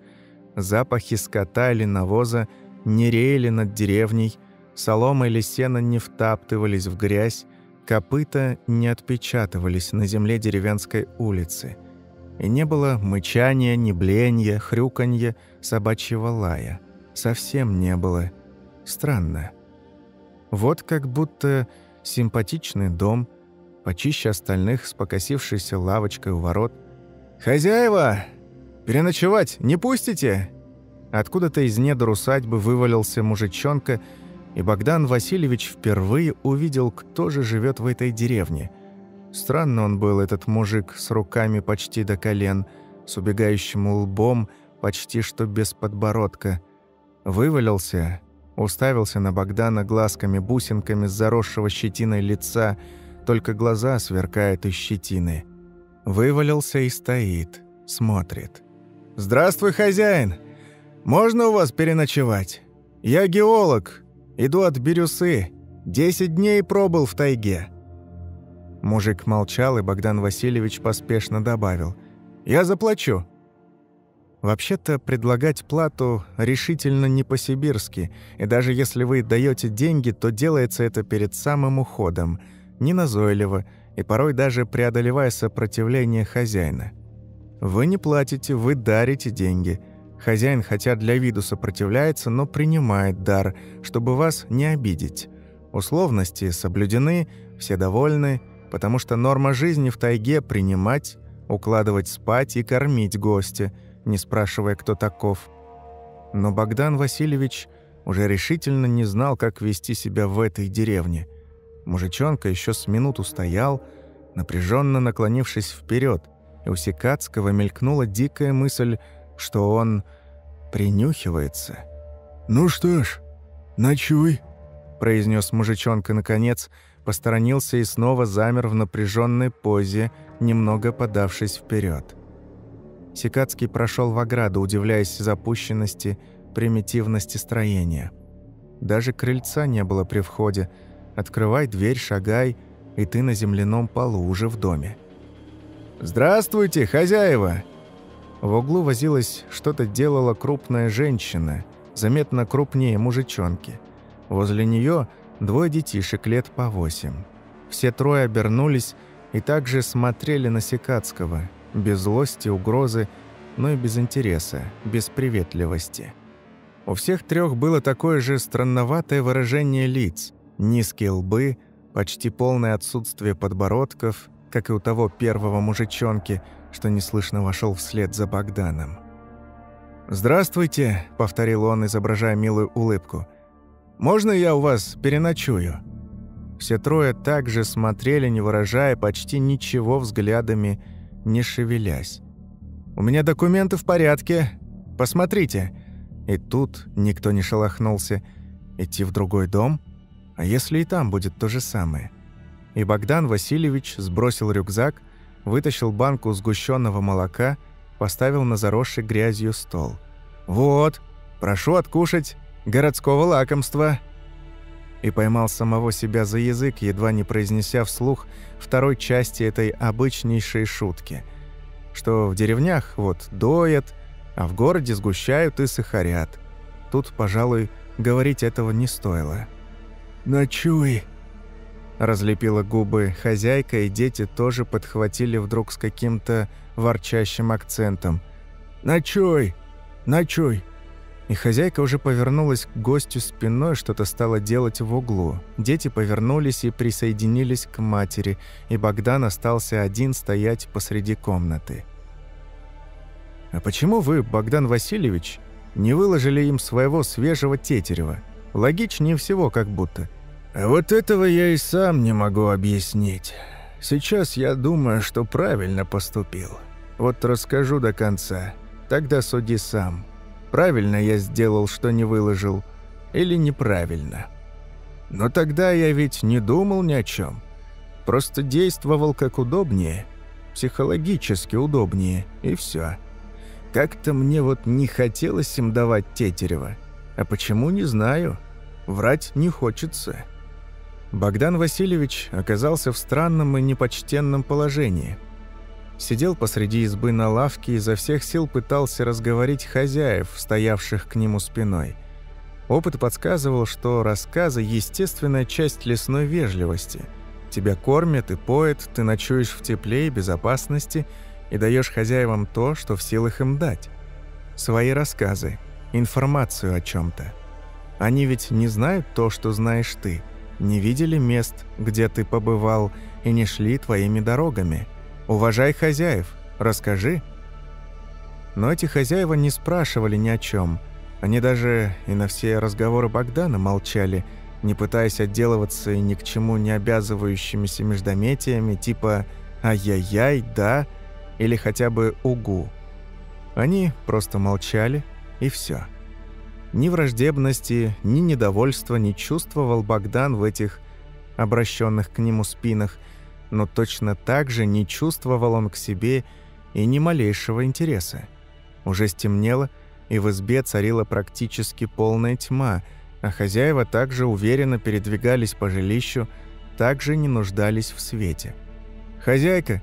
Запахи скота или навоза не реяли над деревней, солома или сено не втаптывались в грязь, копыта не отпечатывались на земле деревенской улицы. И не было мычания, ни бленья, хрюканья, собачьего лая. Совсем не было. Странно. Вот как будто симпатичный дом, почище остальных, с покосившейся лавочкой у ворот. «Хозяева! Переночевать не пустите?» Откуда-то из недр усадьбы вывалился мужичонка, и Богдан Васильевич впервые увидел, кто же живет в этой деревне. Странно он был, этот мужик, с руками почти до колен, с убегающим лбом, почти что без подбородка. Вывалился, уставился на Богдана глазками-бусинками с заросшего щетиной лица, только глаза сверкают из щетины. Вывалился и стоит, смотрит. «Здравствуй, хозяин! Можно у вас переночевать? Я геолог, иду от Бирюсы, десять дней пробыл в тайге». Мужик молчал, и Богдан Васильевич поспешно добавил: «Я заплачу». Вообще-то предлагать плату решительно не по-сибирски, и даже если вы даете деньги, то делается это перед самым уходом, неназойливо и порой даже преодолевая сопротивление хозяина. Вы не платите, вы дарите деньги. Хозяин, хотя для виду сопротивляется, но принимает дар, чтобы вас не обидеть. Условности соблюдены, все довольны, потому что норма жизни в тайге – принимать, укладывать спать и кормить гостя, не спрашивая, кто таков. Но Богдан Васильевич уже решительно не знал, как вести себя в этой деревне. Мужичонка еще с минуту стоял, напряженно наклонившись вперед, и у Секацкого мелькнула дикая мысль, что он принюхивается. «Ну что ж, ночуй», – произнес мужичонка наконец, посторонился и снова замер в напряженной позе, немного подавшись вперед. Секацкий прошел в ограду, удивляясь запущенности, примитивности строения. Даже крыльца не было при входе. Открывай дверь, шагай, и ты на земляном полу уже в доме. «Здравствуйте, хозяева!» В углу возилась, что-то делала крупная женщина, заметно крупнее мужичонки. Возле нее двое детишек лет по восемь. Все трое обернулись и также смотрели на Секацкого. Без злости, угрозы, но и без интереса, без приветливости. У всех трех было такое же странноватое выражение лиц. Низкие лбы, почти полное отсутствие подбородков, как и у того первого мужичонки, что неслышно вошел вслед за Богданом. «Здравствуйте», – повторил он, изображая милую улыбку. «Можно я у вас переночую?» Все трое также смотрели, не выражая почти ничего взглядами, не шевелясь. «У меня документы в порядке. Посмотрите». И тут никто не шелохнулся. Идти в другой дом? А если и там будет то же самое? И Богдан Васильевич сбросил рюкзак, вытащил банку сгущенного молока поставил на заросший грязью стол. «Вот, прошу откушать городского лакомства!» И поймал самого себя за язык, едва не произнеся вслух второй части этой обычнейшей шутки, что в деревнях вот доят, а в городе сгущают и сахарят. Тут, пожалуй, говорить этого не стоило. «Ночуй!» Разлепила губы хозяйка, и дети тоже подхватили вдруг с каким-то ворчащим акцентом. «Ночуй! Ночуй!» И хозяйка уже повернулась к гостю спиной, что-то стала делать в углу. Дети повернулись и присоединились к матери, и Богдан остался один стоять посреди комнаты. «А почему вы, Богдан Васильевич, не выложили им своего свежего тетерева? Логичнее всего, как будто». «А вот этого я и сам не могу объяснить. Сейчас я думаю, что правильно поступил. Вот расскажу до конца, тогда суди сам. Правильно я сделал, что не выложил, или неправильно. Но тогда я ведь не думал ни о чем. Просто действовал как удобнее, психологически удобнее, и все. Как-то мне вот не хотелось им давать тетерева. А почему, не знаю. Врать не хочется». Богдан Васильевич оказался в странном и непочтенном положении. Сидел посреди избы на лавке и изо всех сил пытался разговорить хозяев, стоявших к нему спиной. Опыт подсказывал, что рассказы – естественная часть лесной вежливости. Тебя кормят и поят, ты ночуешь в тепле и безопасности и даешь хозяевам то, что в силах им дать. Свои рассказы, информацию о чем-то. Они ведь не знают то, что знаешь ты, не видели мест, где ты побывал, и не шли твоими дорогами. Уважай хозяев, расскажи. Но эти хозяева не спрашивали ни о чем. Они даже и на все разговоры Богдана молчали, не пытаясь отделываться и ни к чему не обязывающимися междометиями типа «ай-яй-яй», «да» или хотя бы «угу». Они просто молчали, и все. Ни враждебности, ни недовольства не чувствовал Богдан в этих обращенных к нему спинах, но точно так же не чувствовал он к себе и ни малейшего интереса. Уже стемнело, и в избе царила практически полная тьма, а хозяева также уверенно передвигались по жилищу, также не нуждались в свете. «Хозяйка,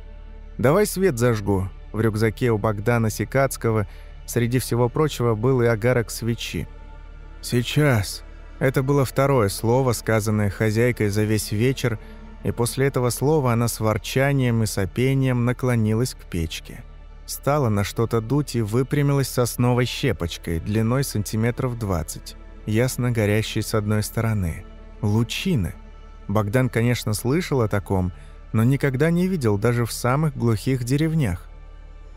давай свет зажгу!» В рюкзаке у Богдана Секацкого среди всего прочего был и огарок свечи. «Сейчас!» Это было второе слово, сказанное хозяйкой за весь вечер, и после этого слова она с ворчанием и сопением наклонилась к печке. Стала на что-то дуть и выпрямилась сосновой щепочкой, длиной сантиметров двадцать, ясно горящей с одной стороны. Лучины! Богдан, конечно, слышал о таком, но никогда не видел даже в самых глухих деревнях.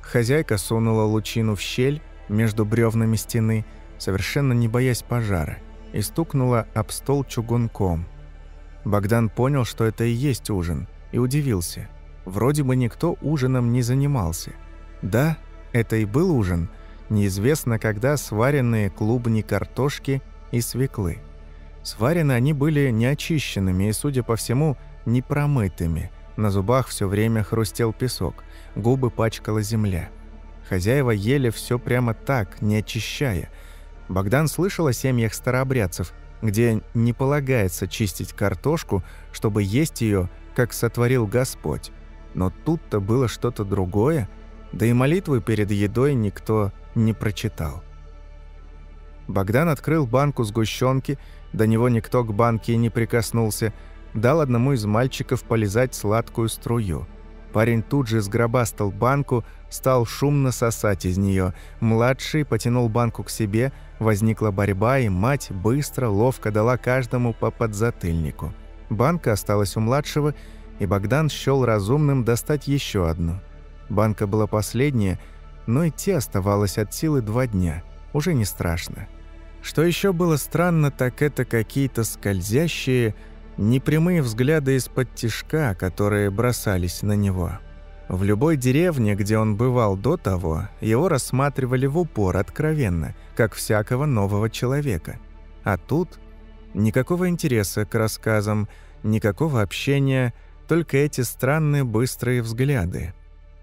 Хозяйка сунула лучину в щель между бревнами стены, совершенно не боясь пожара, и стукнула об стол чугунком. Богдан понял, что это и есть ужин, и удивился. Вроде бы никто ужином не занимался. Да, это и был ужин, неизвестно когда сваренные клубни, картошки и свеклы. Сварены они были неочищенными и, судя по всему, непромытыми. На зубах все время хрустел песок, губы пачкала земля. Хозяева ели все прямо так, не очищая. Богдан слышал о семьях старообрядцев, где не полагается чистить картошку, чтобы есть ее, как сотворил Господь. Но тут-то было что-то другое, да и молитвы перед едой никто не прочитал. Богдан открыл банку сгущенки, до него никто к банке и не прикоснулся, дал одному из мальчиков полизать сладкую струю. Парень тут же сгробастал банку, стал шумно сосать из нее. Младший потянул банку к себе, возникла борьба, и мать быстро, ловко дала каждому по подзатыльнику. Банка осталась у младшего, и Богдан счел разумным достать еще одну. Банка была последняя, но идти оставалось от силы два дня. Уже не страшно. Что еще было странно, так это какие-то скользящие, непрямые взгляды из-под тишка, которые бросались на него. В любой деревне, где он бывал до того, его рассматривали в упор откровенно, как всякого нового человека. А тут никакого интереса к рассказам, никакого общения, только эти странные быстрые взгляды.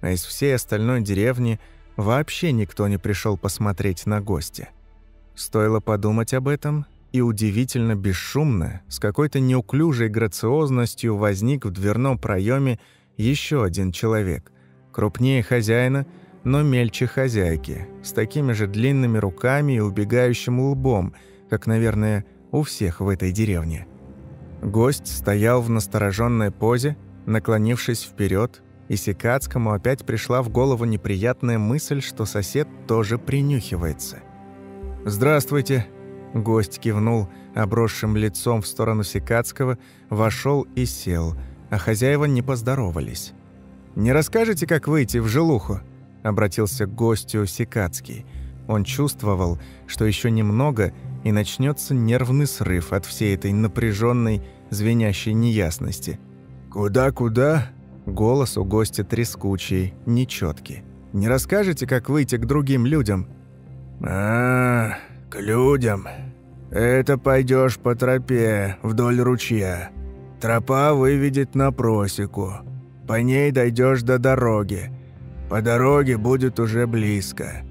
А из всей остальной деревни Вообще никто не пришел посмотреть на гостя. Стоило подумать об этом, и удивительно бесшумно, с какой-то неуклюжей грациозностью возник в дверном проеме еще один человек, крупнее хозяина, но мельче хозяйки, с такими же длинными руками и убегающим лбом, как, наверное, у всех в этой деревне. Гость стоял в настороженной позе, наклонившись вперед, и Секацкому опять пришла в голову неприятная мысль, что сосед тоже принюхивается. «Здравствуйте!» – гость кивнул обросшим лицом в сторону Секацкого, вошел и сел, а хозяева не поздоровались. «Не расскажете, как выйти в жилуху?» – обратился к гостю Секацкий. Он чувствовал, что еще немного – и начнется нервный срыв от всей этой напряженной, звенящей неясности. «Куда-куда?» Голос у гостя трескучий, нечеткий. «Не расскажете, как выйти к другим людям?» «А, к людям? Это пойдешь по тропе вдоль ручья. Тропа выведет на просеку. По ней дойдешь до дороги. По дороге будет уже близко».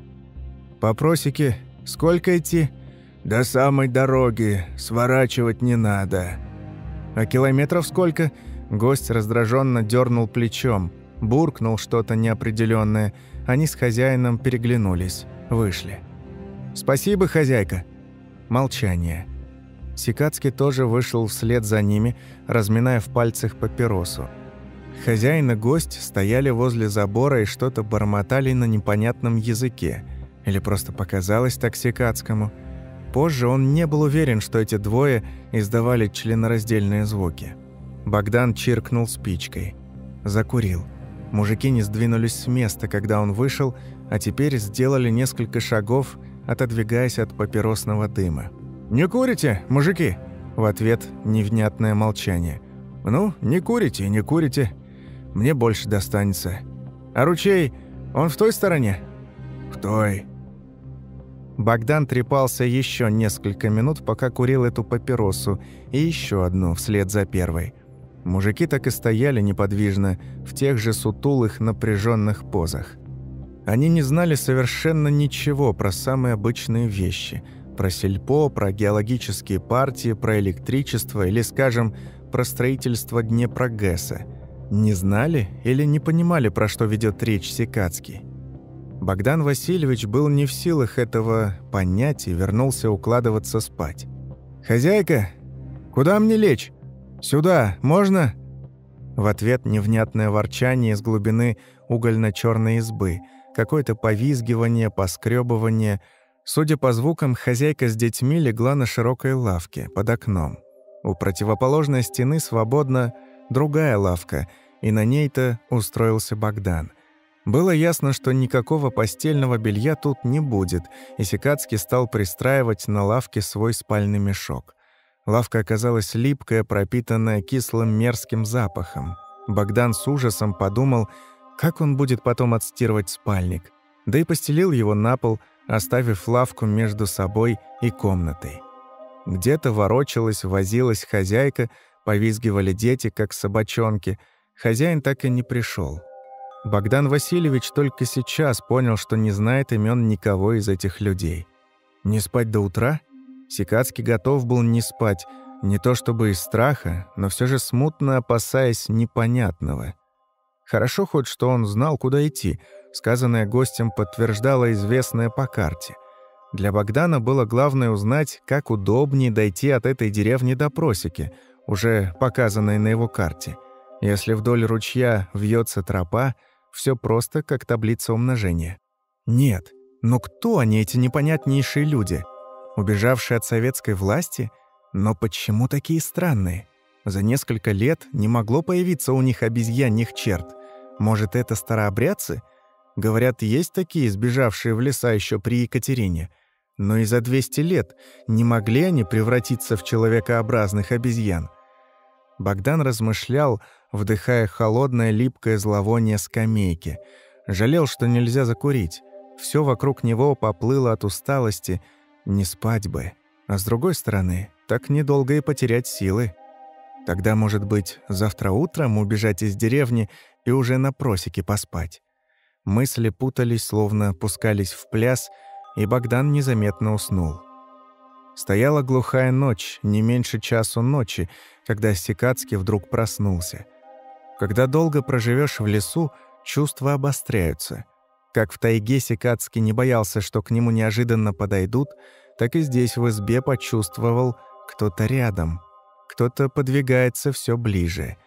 «По просеке сколько идти?» «До самой дороги, сворачивать не надо». «А километров сколько?» Гость раздраженно дернул плечом, буркнул что-то неопределенное. Они с хозяином переглянулись, вышли. «Спасибо, хозяйка». Молчание. Секацкий тоже вышел вслед за ними, разминая в пальцах папиросу. Хозяин и гость стояли возле забора и что-то бормотали на непонятном языке. Или просто показалось так Секацкому. Позже он не был уверен, что эти двое издавали членораздельные звуки. Богдан чиркнул спичкой. Закурил. Мужики не сдвинулись с места, когда он вышел, а теперь сделали несколько шагов, отодвигаясь от папиросного дыма. «Не курите, мужики?» В ответ невнятное молчание. «Ну, не курите, не курите. Мне больше достанется». «А ручей, он в той стороне?» «В той». Богдан трепался еще несколько минут, пока курил эту папиросу, и еще одну вслед за первой. Мужики так и стояли неподвижно, в тех же сутулых, напряженных позах. Они не знали совершенно ничего про самые обычные вещи. Про сельпо, про геологические партии, про электричество или, скажем, про строительство Днепрогэса. Не знали или не понимали, про что ведет речь Секацкий. Богдан Васильевич был не в силах этого понять и вернулся укладываться спать. «Хозяйка, куда мне лечь? Сюда можно?» В ответ невнятное ворчание из глубины угольно-черной избы, какое-то повизгивание, поскребывание. Судя по звукам, хозяйка с детьми легла на широкой лавке под окном. У противоположной стены свободна другая лавка, и на ней-то устроился Богдан. Было ясно, что никакого постельного белья тут не будет, и Секацкий стал пристраивать на лавке свой спальный мешок. Лавка оказалась липкая, пропитанная кислым мерзким запахом. Богдан с ужасом подумал, как он будет потом отстирывать спальник, да и постелил его на пол, оставив лавку между собой и комнатой. Где-то ворочалась, возилась хозяйка, повизгивали дети, как собачонки. Хозяин так и не пришел. Богдан Васильевич только сейчас понял, что не знает имен никого из этих людей. Не спать до утра? Секацкий готов был не спать, не то чтобы из страха, но все же смутно опасаясь непонятного. Хорошо хоть, что он знал, куда идти, сказанное гостем подтверждало известное по карте. Для Богдана было главное узнать, как удобнее дойти от этой деревни до просеки, уже показанной на его карте. Если вдоль ручья вьется тропа, все просто, как таблица умножения. Нет, но кто они, эти непонятнейшие люди? Убежавшие от советской власти? Но почему такие странные? За несколько лет не могло появиться у них обезьяньих черт. Может, это старообрядцы? Говорят, есть такие, сбежавшие в леса еще при Екатерине. Но и за двести лет не могли они превратиться в человекообразных обезьян. Богдан размышлял, вдыхая холодное липкое зловоние скамейки. Жалел, что нельзя закурить. Все вокруг него поплыло от усталости. Не спать бы. А с другой стороны, так недолго и потерять силы. Тогда, может быть, завтра утром убежать из деревни и уже на просеке поспать. Мысли путались, словно пускались в пляс, и Богдан незаметно уснул. Стояла глухая ночь, не меньше часу ночи, когда Секацкий вдруг проснулся. Когда долго проживешь в лесу, чувства обостряются. Как в тайге Секацкий не боялся, что к нему неожиданно подойдут, так и здесь в избе почувствовал, кто-то рядом, кто-то подвигается все ближе.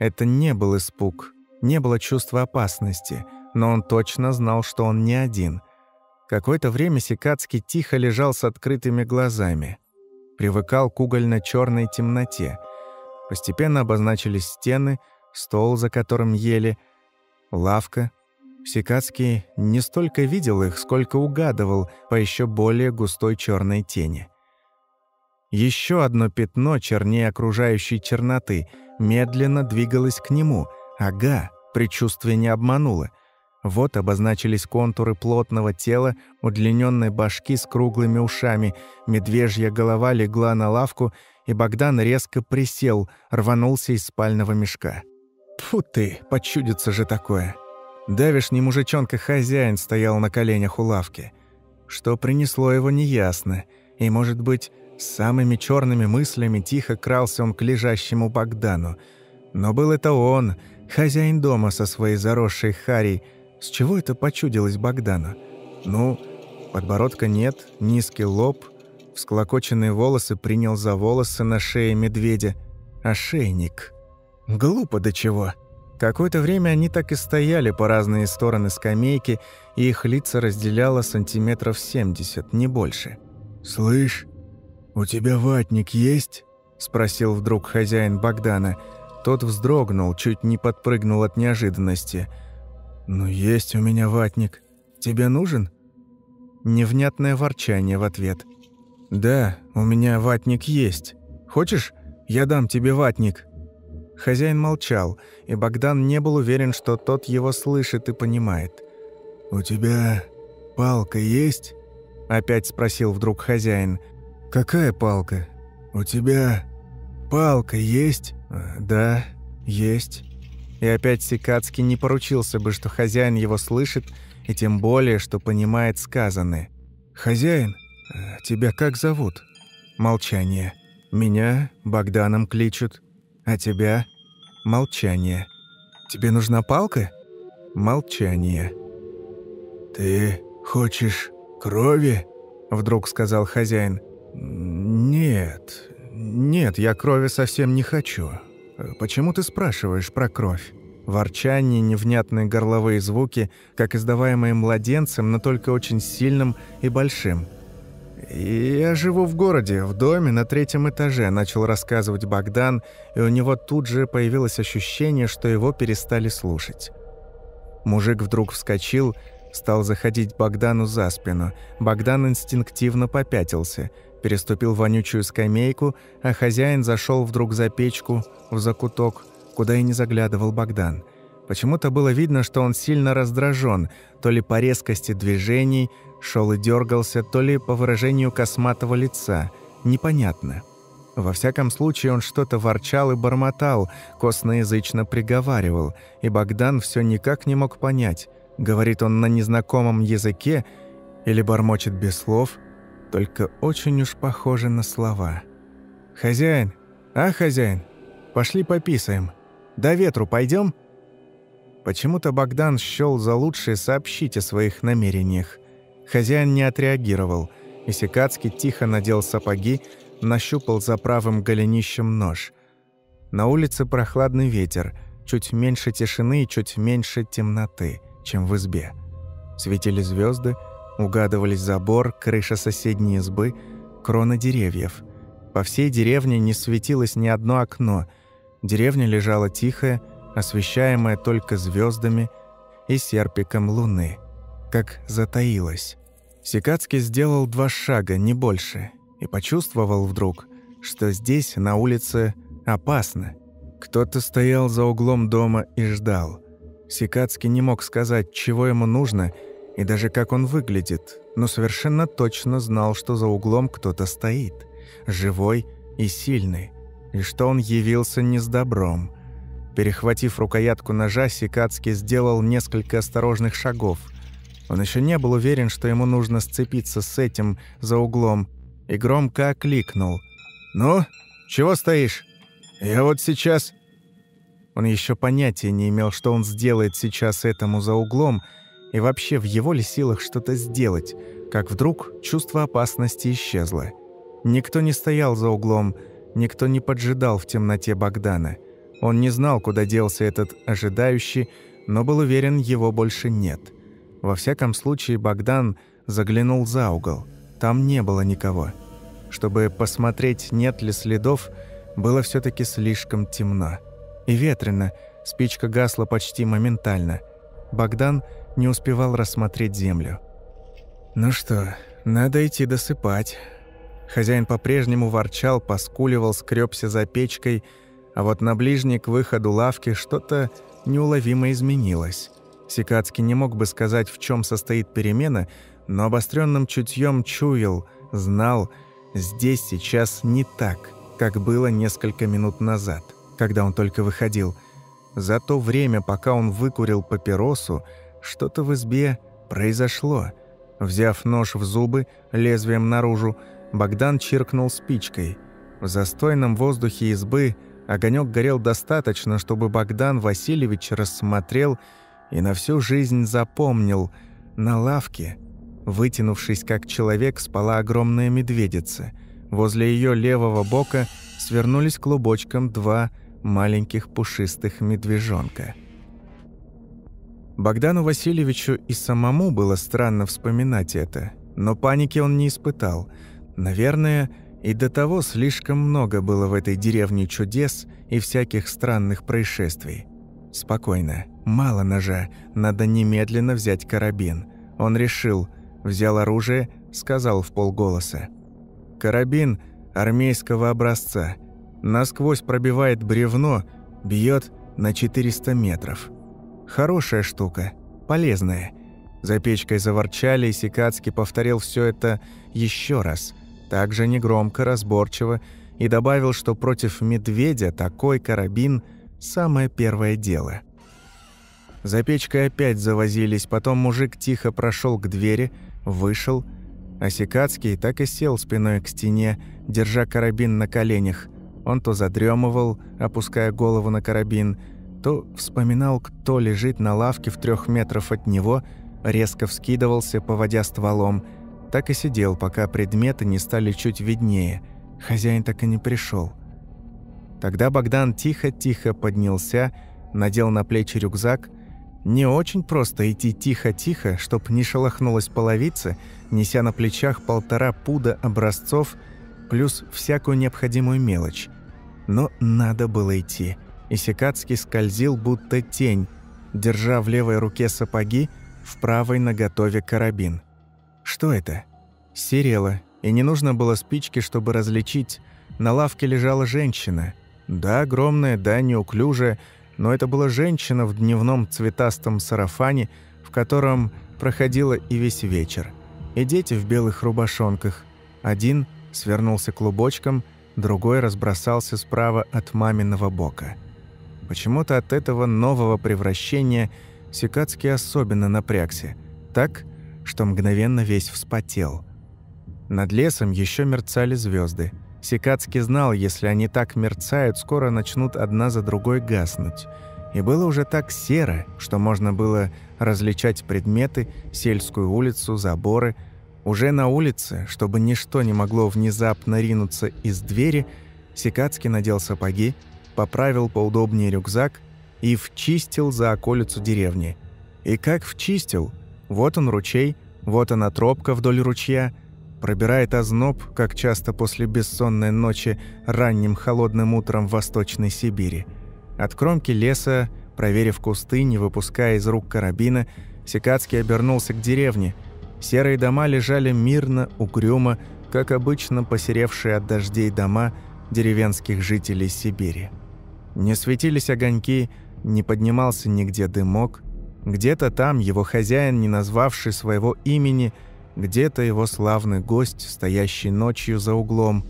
Это не был испуг, не было чувства опасности, но он точно знал, что он не один. Какое-то время Секацкий тихо лежал с открытыми глазами. Привыкал к угольно-черной темноте. Постепенно обозначились стены, стол, за которым ели, лавка. Секацкий не столько видел их, сколько угадывал по еще более густой черной тени. Еще одно пятно чернее окружающей черноты медленно двигалось к нему. Ага, предчувствие не обмануло. Вот обозначились контуры плотного тела, удлиненной башки с круглыми ушами. Медвежья голова легла на лавку, и Богдан резко присел, рванулся из спального мешка. «Тьфу ты, почудится же такое!» Давишний мужичонка-хозяин стоял на коленях у лавки. Что принесло его, неясно. И, может быть, с самыми черными мыслями тихо крался он к лежащему Богдану. Но был это он, хозяин дома со своей заросшей харей. С чего это почудилось Богдану? Ну, подбородка нет, низкий лоб, всклокоченные волосы принял за волосы на шее медведя. Ошейник. Глупо до чего. Какое-то время они так и стояли по разные стороны скамейки, и их лица разделяло сантиметров семьдесят, не больше. «Слышь, у тебя ватник есть?» – спросил вдруг хозяин Богдана. Тот вздрогнул, чуть не подпрыгнул от неожиданности. «Ну есть у меня ватник. Тебе нужен?» Невнятное ворчание в ответ. «Да, у меня ватник есть. Хочешь, я дам тебе ватник?» Хозяин молчал, и Богдан не был уверен, что тот его слышит и понимает. «У тебя палка есть?» – опять спросил вдруг хозяин. «Какая палка?» «У тебя палка есть?» «Да, есть». И опять Секацкий не поручился бы, что хозяин его слышит, и тем более, что понимает сказанное. «Хозяин, тебя как зовут?» Молчание. «Меня Богданом кличут». «А тебя?» «Молчание». «Тебе нужна палка?» «Молчание». «Ты хочешь крови?» Вдруг сказал хозяин. «Нет, нет, я крови совсем не хочу. Почему ты спрашиваешь про кровь?» Ворчание, невнятные горловые звуки, как издаваемые младенцем, но только очень сильным и большим. «Я живу в городе, в доме на третьем этаже», – начал рассказывать Богдан, и у него тут же появилось ощущение, что его перестали слушать. Мужик вдруг вскочил, стал заходить Богдану за спину. Богдан инстинктивно попятился, переступил вонючую скамейку, а хозяин зашел вдруг за печку, в закуток, куда и не заглядывал Богдан. Почему-то было видно, что он сильно раздражен, то ли по резкости движений – шел и дергался, то ли по выражению косматого лица. Непонятно. Во всяком случае, он что-то ворчал и бормотал, косноязычно приговаривал, и Богдан все никак не мог понять, говорит он на незнакомом языке или бормочет без слов, только очень уж похоже на слова. «Хозяин! А, хозяин! Пошли пописаем! До ветру пойдем?» Почему-то Богдан счел за лучшее сообщить о своих намерениях. Хозяин не отреагировал, и Секацкий тихо надел сапоги, нащупал за правым голенищем нож. На улице прохладный ветер, чуть меньше тишины и чуть меньше темноты, чем в избе. Светили звезды, угадывались забор, крыша соседней избы, крона деревьев. По всей деревне не светилось ни одно окно. Деревня лежала тихая, освещаемая только звездами и серпиком луны. Как затаилась. Секацкий сделал два шага, не больше, и почувствовал вдруг, что здесь, на улице, опасно. Кто-то стоял за углом дома и ждал. Секацкий не мог сказать, чего ему нужно, и даже как он выглядит, но совершенно точно знал, что за углом кто-то стоит, живой и сильный, и что он явился не с добром. Перехватив рукоятку ножа, Секацкий сделал несколько осторожных шагов. Он еще не был уверен, что ему нужно сцепиться с этим за углом, и громко окликнул. «Ну, чего стоишь? Я вот сейчас...» Он еще понятия не имел, что он сделает сейчас этому за углом, и вообще в его ли силах что-то сделать, как вдруг чувство опасности исчезло. Никто не стоял за углом, никто не поджидал в темноте Богдана. Он не знал, куда делся этот ожидающий, но был уверен, его больше нет. Во всяком случае, Богдан заглянул за угол. Там не было никого. Чтобы посмотреть, нет ли следов, было все-таки слишком темно. И ветрено, спичка гасла почти моментально. Богдан не успевал рассмотреть землю. «Ну что, надо идти досыпать». Хозяин по-прежнему ворчал, поскуливал, скрёбся за печкой, а вот на ближней к выходу лавки что-то неуловимо изменилось. Секацкий не мог бы сказать, в чем состоит перемена, но обостренным чутьем чуял, знал, здесь сейчас не так, как было несколько минут назад, когда он только выходил. За то время, пока он выкурил папиросу, что-то в избе произошло. Взяв нож в зубы, лезвием наружу, Богдан чиркнул спичкой. В застойном воздухе избы огонек горел достаточно, чтобы Богдан Васильевич рассмотрел и на всю жизнь запомнил. На лавке, вытянувшись как человек, спала огромная медведица. Возле ее левого бока свернулись клубочком два маленьких пушистых медвежонка. Богдану Васильевичу и самому было странно вспоминать это, но паники он не испытал. Наверное, и до того слишком много было в этой деревне чудес и всяких странных происшествий. Спокойно, мало ножа, надо немедленно взять карабин. Он решил, взял оружие, сказал вполголоса. Карабин армейского образца. Насквозь пробивает бревно, бьет на четыреста метров. Хорошая штука, полезная. За печкой заворчали, и Секацкий повторил все это еще раз, также негромко, разборчиво, и добавил, что против медведя такой карабин – самое первое дело. За печкой опять завозились, потом мужик тихо прошел к двери, вышел, а Секацкий так и сел спиной к стене, держа карабин на коленях. Он то задремывал, опуская голову на карабин, то вспоминал, кто лежит на лавке в трех метрах от него, резко вскидывался, поводя стволом. Так и сидел, пока предметы не стали чуть виднее. Хозяин так и не пришел. Тогда Богдан тихо-тихо поднялся, надел на плечи рюкзак. Не очень просто идти тихо-тихо, чтоб не шелохнулась половица, неся на плечах полтора пуда образцов, плюс всякую необходимую мелочь. Но надо было идти. И Секацкий скользил, будто тень, держа в левой руке сапоги, в правой наготове карабин. Что это? Серело, и не нужно было спички, чтобы различить. На лавке лежала женщина. Да, огромная, да, неуклюжая, но это была женщина в дневном цветастом сарафане, в котором проходила и весь вечер. И дети в белых рубашонках. Один свернулся клубочком, другой разбросался справа от маминого бока. Почему-то от этого нового превращения Секацкий особенно напрягся. Так, что мгновенно весь вспотел. Над лесом еще мерцали звезды. Секацкий знал, если они так мерцают, скоро начнут одна за другой гаснуть. И было уже так серо, что можно было различать предметы, сельскую улицу, заборы. Уже на улице, чтобы ничто не могло внезапно ринуться из двери, Секацкий надел сапоги, поправил поудобнее рюкзак и вчистил за околицу деревни. И как вчистил! Вот он ручей, вот она тропка вдоль ручья. Пробирает озноб, как часто после бессонной ночи ранним холодным утром в Восточной Сибири. От кромки леса, проверив кусты, не выпуская из рук карабина, Секацкий обернулся к деревне. Серые дома лежали мирно, угрюмо, как обычно посеревшие от дождей дома деревенских жителей Сибири. Не светились огоньки, не поднимался нигде дымок. Где-то там его хозяин, не назвавший своего имени, где-то его славный гость, стоящий ночью за углом.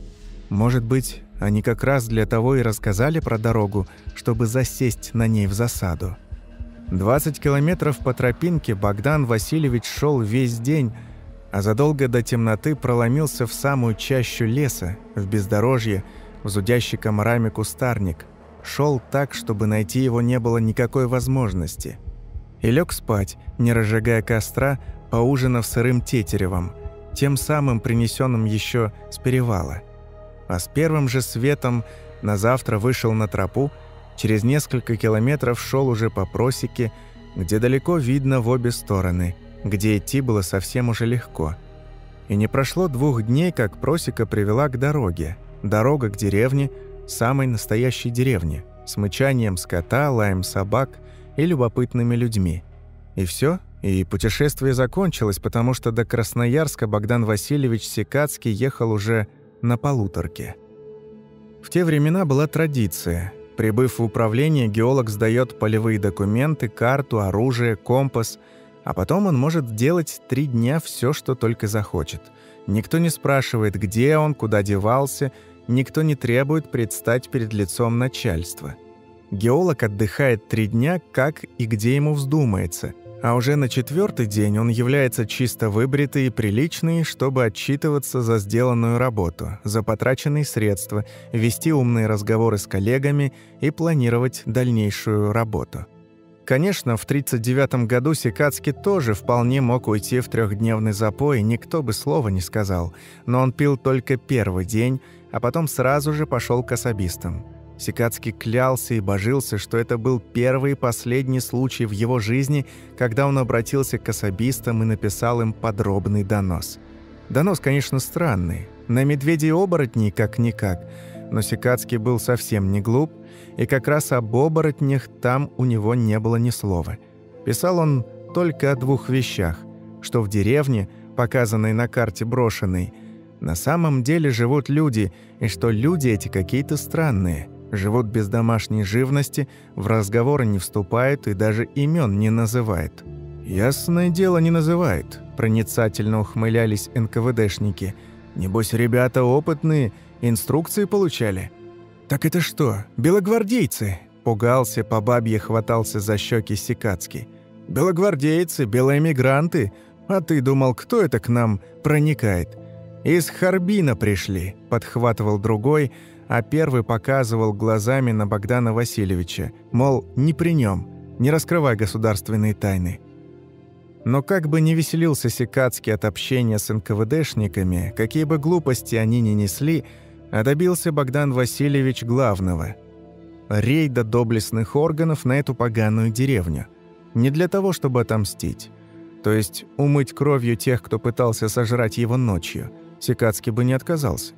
Может быть, Они как раз для того и рассказали про дорогу, чтобы засесть на ней в засаду. двадцать километров по тропинке Богдан Васильевич шел весь день, а задолго до темноты проломился в самую чащу леса, в бездорожье, в зудящий комарами кустарник. Шел так, чтобы найти его не было никакой возможности. И лег спать, не разжигая костра, поужинав сырым тетеревом, тем самым принесенным еще с перевала. А с первым же светом назавтра вышел на тропу, через несколько километров шел уже по просеке, где далеко видно в обе стороны, где идти было совсем уже легко. И не прошло двух дней, как просека привела к дороге. Дорога к деревне, самой настоящей деревне, с мычанием скота, лаем собак и любопытными людьми. И все, и путешествие закончилось, потому что до Красноярска Богдан Васильевич Секацкий ехал уже на полуторке. В те времена была традиция. Прибыв в управление, геолог сдает полевые документы, карту, оружие, компас, а потом он может делать три дня все, что только захочет. Никто не спрашивает, где он, куда девался, никто не требует предстать перед лицом начальства. Геолог отдыхает три дня, как и где ему вздумается, а уже на четвертый день он является чисто выбритый и приличный, чтобы отчитываться за сделанную работу, за потраченные средства, вести умные разговоры с коллегами и планировать дальнейшую работу. Конечно, в тридцать девятом году Секацкий тоже вполне мог уйти в трехдневный запой, никто бы слова не сказал, но он пил только первый день, а потом сразу же пошел к особистам. Секацкий клялся и божился, что это был первый и последний случай в его жизни, когда он обратился к особистам и написал им подробный донос. Донос, конечно, странный, на медведей и оборотней как-никак, но Секацкий был совсем не глуп, и как раз об оборотнях там у него не было ни слова. Писал он только о двух вещах, что в деревне, показанной на карте брошенной, на самом деле живут люди, и что люди эти какие-то странные, живут без домашней живности, в разговоры не вступают и даже имен не называют. «Ясное дело, не называет», – проницательно ухмылялись эн ка вэ дэшники. «Небось, ребята опытные, инструкции получали». «Так это что, белогвардейцы?» – пугался, по бабье хватался за щеки Секацкий. «Белогвардейцы, белоэмигранты? А ты думал, кто это к нам проникает?» «Из Харбина пришли», – подхватывал другой, а первый показывал глазами на Богдана Васильевича, мол, не при нем, не раскрывай государственные тайны. Но как бы ни веселился Секацкий от общения с эн ка вэ дэшниками, какие бы глупости они ни несли, а добился Богдан Васильевич главного – рейда доблестных органов на эту поганую деревню. Не для того, чтобы отомстить, то есть умыть кровью тех, кто пытался сожрать его ночью. Секацкий бы не отказался.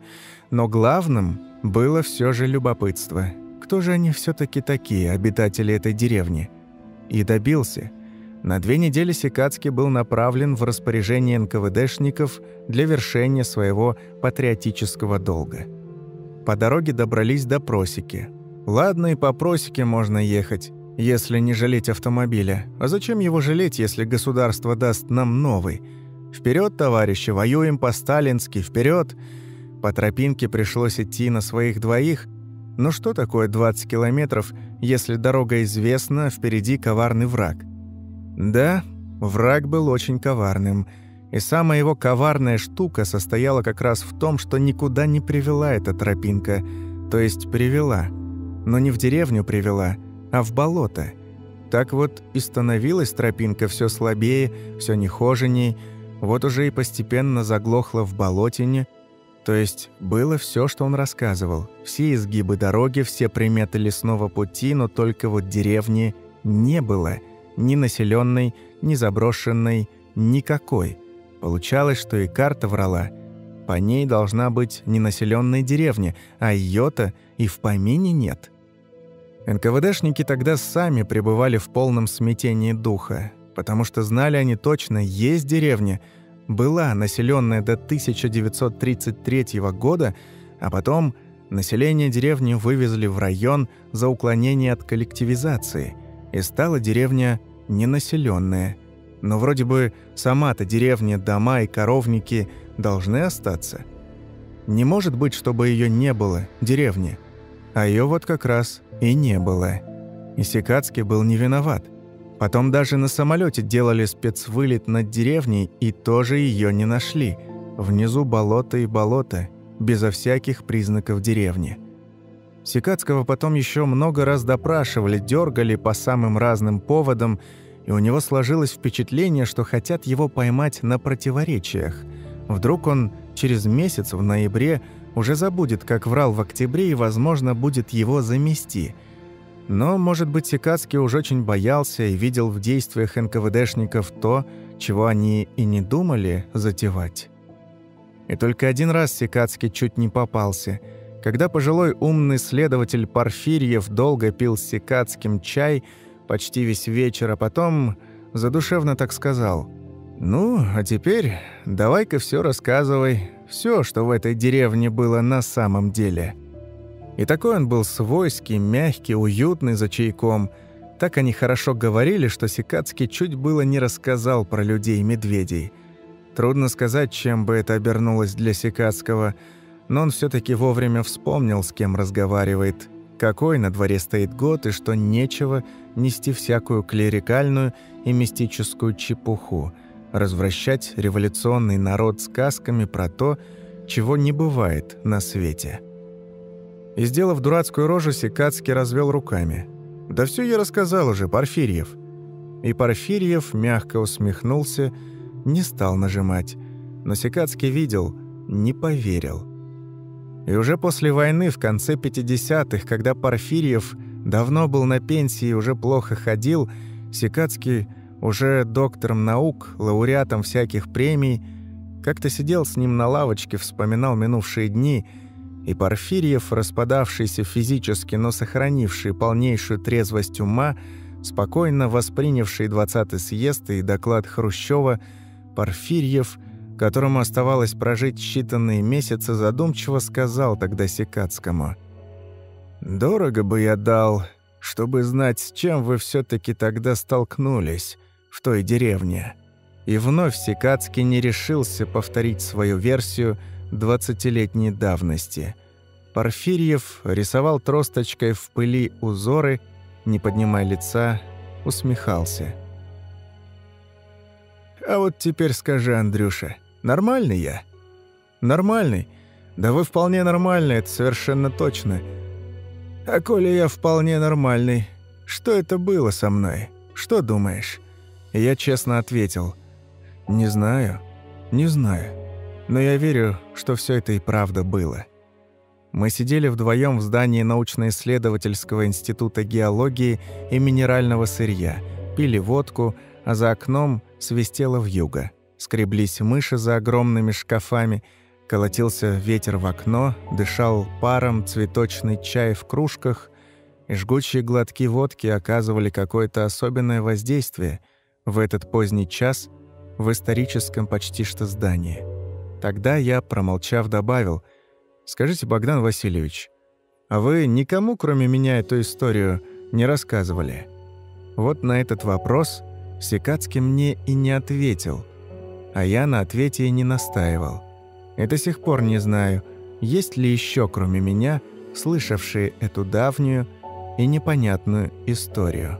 Но главным было все же любопытство. Кто же они все-таки такие, обитатели этой деревни? И добился. На две недели Секацкий был направлен в распоряжение эн ка вэ дэшников для вершения своего патриотического долга. По дороге добрались до просеки. Ладно, и по просеке можно ехать, если не жалеть автомобиля. А зачем его жалеть, если государство даст нам новый? «Вперед, товарищи, воюем по-сталински, вперед!» По тропинке пришлось идти на своих двоих. Но что такое двадцать километров, если дорога известна, впереди коварный враг? Да, враг был очень коварным. И самая его коварная штука состояла как раз в том, что никуда не привела эта тропинка. То есть привела. Но не в деревню привела, а в болото. Так вот и становилась тропинка все слабее, все нехоженей. Вот уже и постепенно заглохло в болотине, то есть было все, что он рассказывал. Все изгибы дороги, все приметы лесного пути, но только вот деревни не было. Ни населенной, ни заброшенной, никакой. Получалось, что и карта врала. По ней должна быть ненаселенная деревня, а ее-то и в помине нет. эн ка вэ дэшники тогда сами пребывали в полном смятении духа. Потому что знали они точно, есть деревня, была населенная до тысяча девятьсот тридцать третьего года, а потом население деревни вывезли в район за уклонение от коллективизации, и стала деревня ненаселенная. Но вроде бы сама-то деревня, дома и коровники должны остаться. Не может быть, чтобы ее не было, деревни. А ее вот как раз и не было. И Секацкий был не виноват. Потом даже на самолете делали спецвылет над деревней и тоже ее не нашли. Внизу болото и болото, безо всяких признаков деревни. Секацкого потом еще много раз допрашивали, дергали по самым разным поводам, и у него сложилось впечатление, что хотят его поймать на противоречиях. Вдруг он через месяц, в ноябре, уже забудет, как врал в октябре, и, возможно, будет его замести. Но, может быть, Секацкий уж очень боялся и видел в действиях эн ка вэ дэшников то, чего они и не думали затевать. И только один раз Секацкий чуть не попался. Когда пожилой умный следователь Порфирьев долго пил с Секацким чай, почти весь вечер, а потом задушевно так сказал: «Ну, а теперь давай-ка все рассказывай, все, что в этой деревне было на самом деле». И такой он был свойский, мягкий, уютный за чайком. Так они хорошо говорили, что Секацкий чуть было не рассказал про людей-медведей. Трудно сказать, чем бы это обернулось для Секацкого, но он все-таки вовремя вспомнил, с кем разговаривает, какой на дворе стоит год и что нечего нести всякую клерикальную и мистическую чепуху, развращать революционный народ сказками про то, чего не бывает на свете. И, сделав дурацкую рожу, Секацкий развел руками. «Да все я рассказал уже, Порфирьев». И Порфирьев мягко усмехнулся, не стал нажимать. Но Секацкий видел, не поверил. И уже после войны, в конце пятидесятых, когда Порфирьев давно был на пенсии и уже плохо ходил, Секацкий, уже доктором наук, лауреатом всяких премий, как-то сидел с ним на лавочке, вспоминал минувшие дни. И Порфирьев, распадавшийся физически, но сохранивший полнейшую трезвость ума, спокойно воспринявший двадцатый съезд и доклад Хрущева, Порфирьев, которому оставалось прожить считанные месяцы, задумчиво сказал тогда Секацкому: «Дорого бы я дал, чтобы знать, с чем вы все-таки тогда столкнулись в той деревне». И вновь Секацкий не решился повторить свою версию двадцатилетней давности. Порфирьев рисовал тросточкой в пыли узоры, не поднимая лица, усмехался. «А вот теперь скажи, Андрюша, нормальный я?» «Нормальный? Да вы вполне нормальный, это совершенно точно. А коли я вполне нормальный, что это было со мной? Что думаешь?» И я честно ответил: «Не знаю, не знаю. Но я верю, что все это и правда было». Мы сидели вдвоем в здании научно-исследовательского института геологии и минерального сырья, пили водку, а за окном свистело вьюга. Скреблись мыши за огромными шкафами, колотился ветер в окно, дышал паром цветочный чай в кружках, и жгучие глотки водки оказывали какое-то особенное воздействие в этот поздний час в историческом почти что здании. Тогда я, промолчав, добавил: «Скажите, Богдан Васильевич, а вы никому, кроме меня, эту историю не рассказывали?» Вот на этот вопрос Секацкий мне и не ответил, а я на ответе и не настаивал. И до сих пор не знаю, есть ли еще, кроме меня, слышавшие эту давнюю и непонятную историю.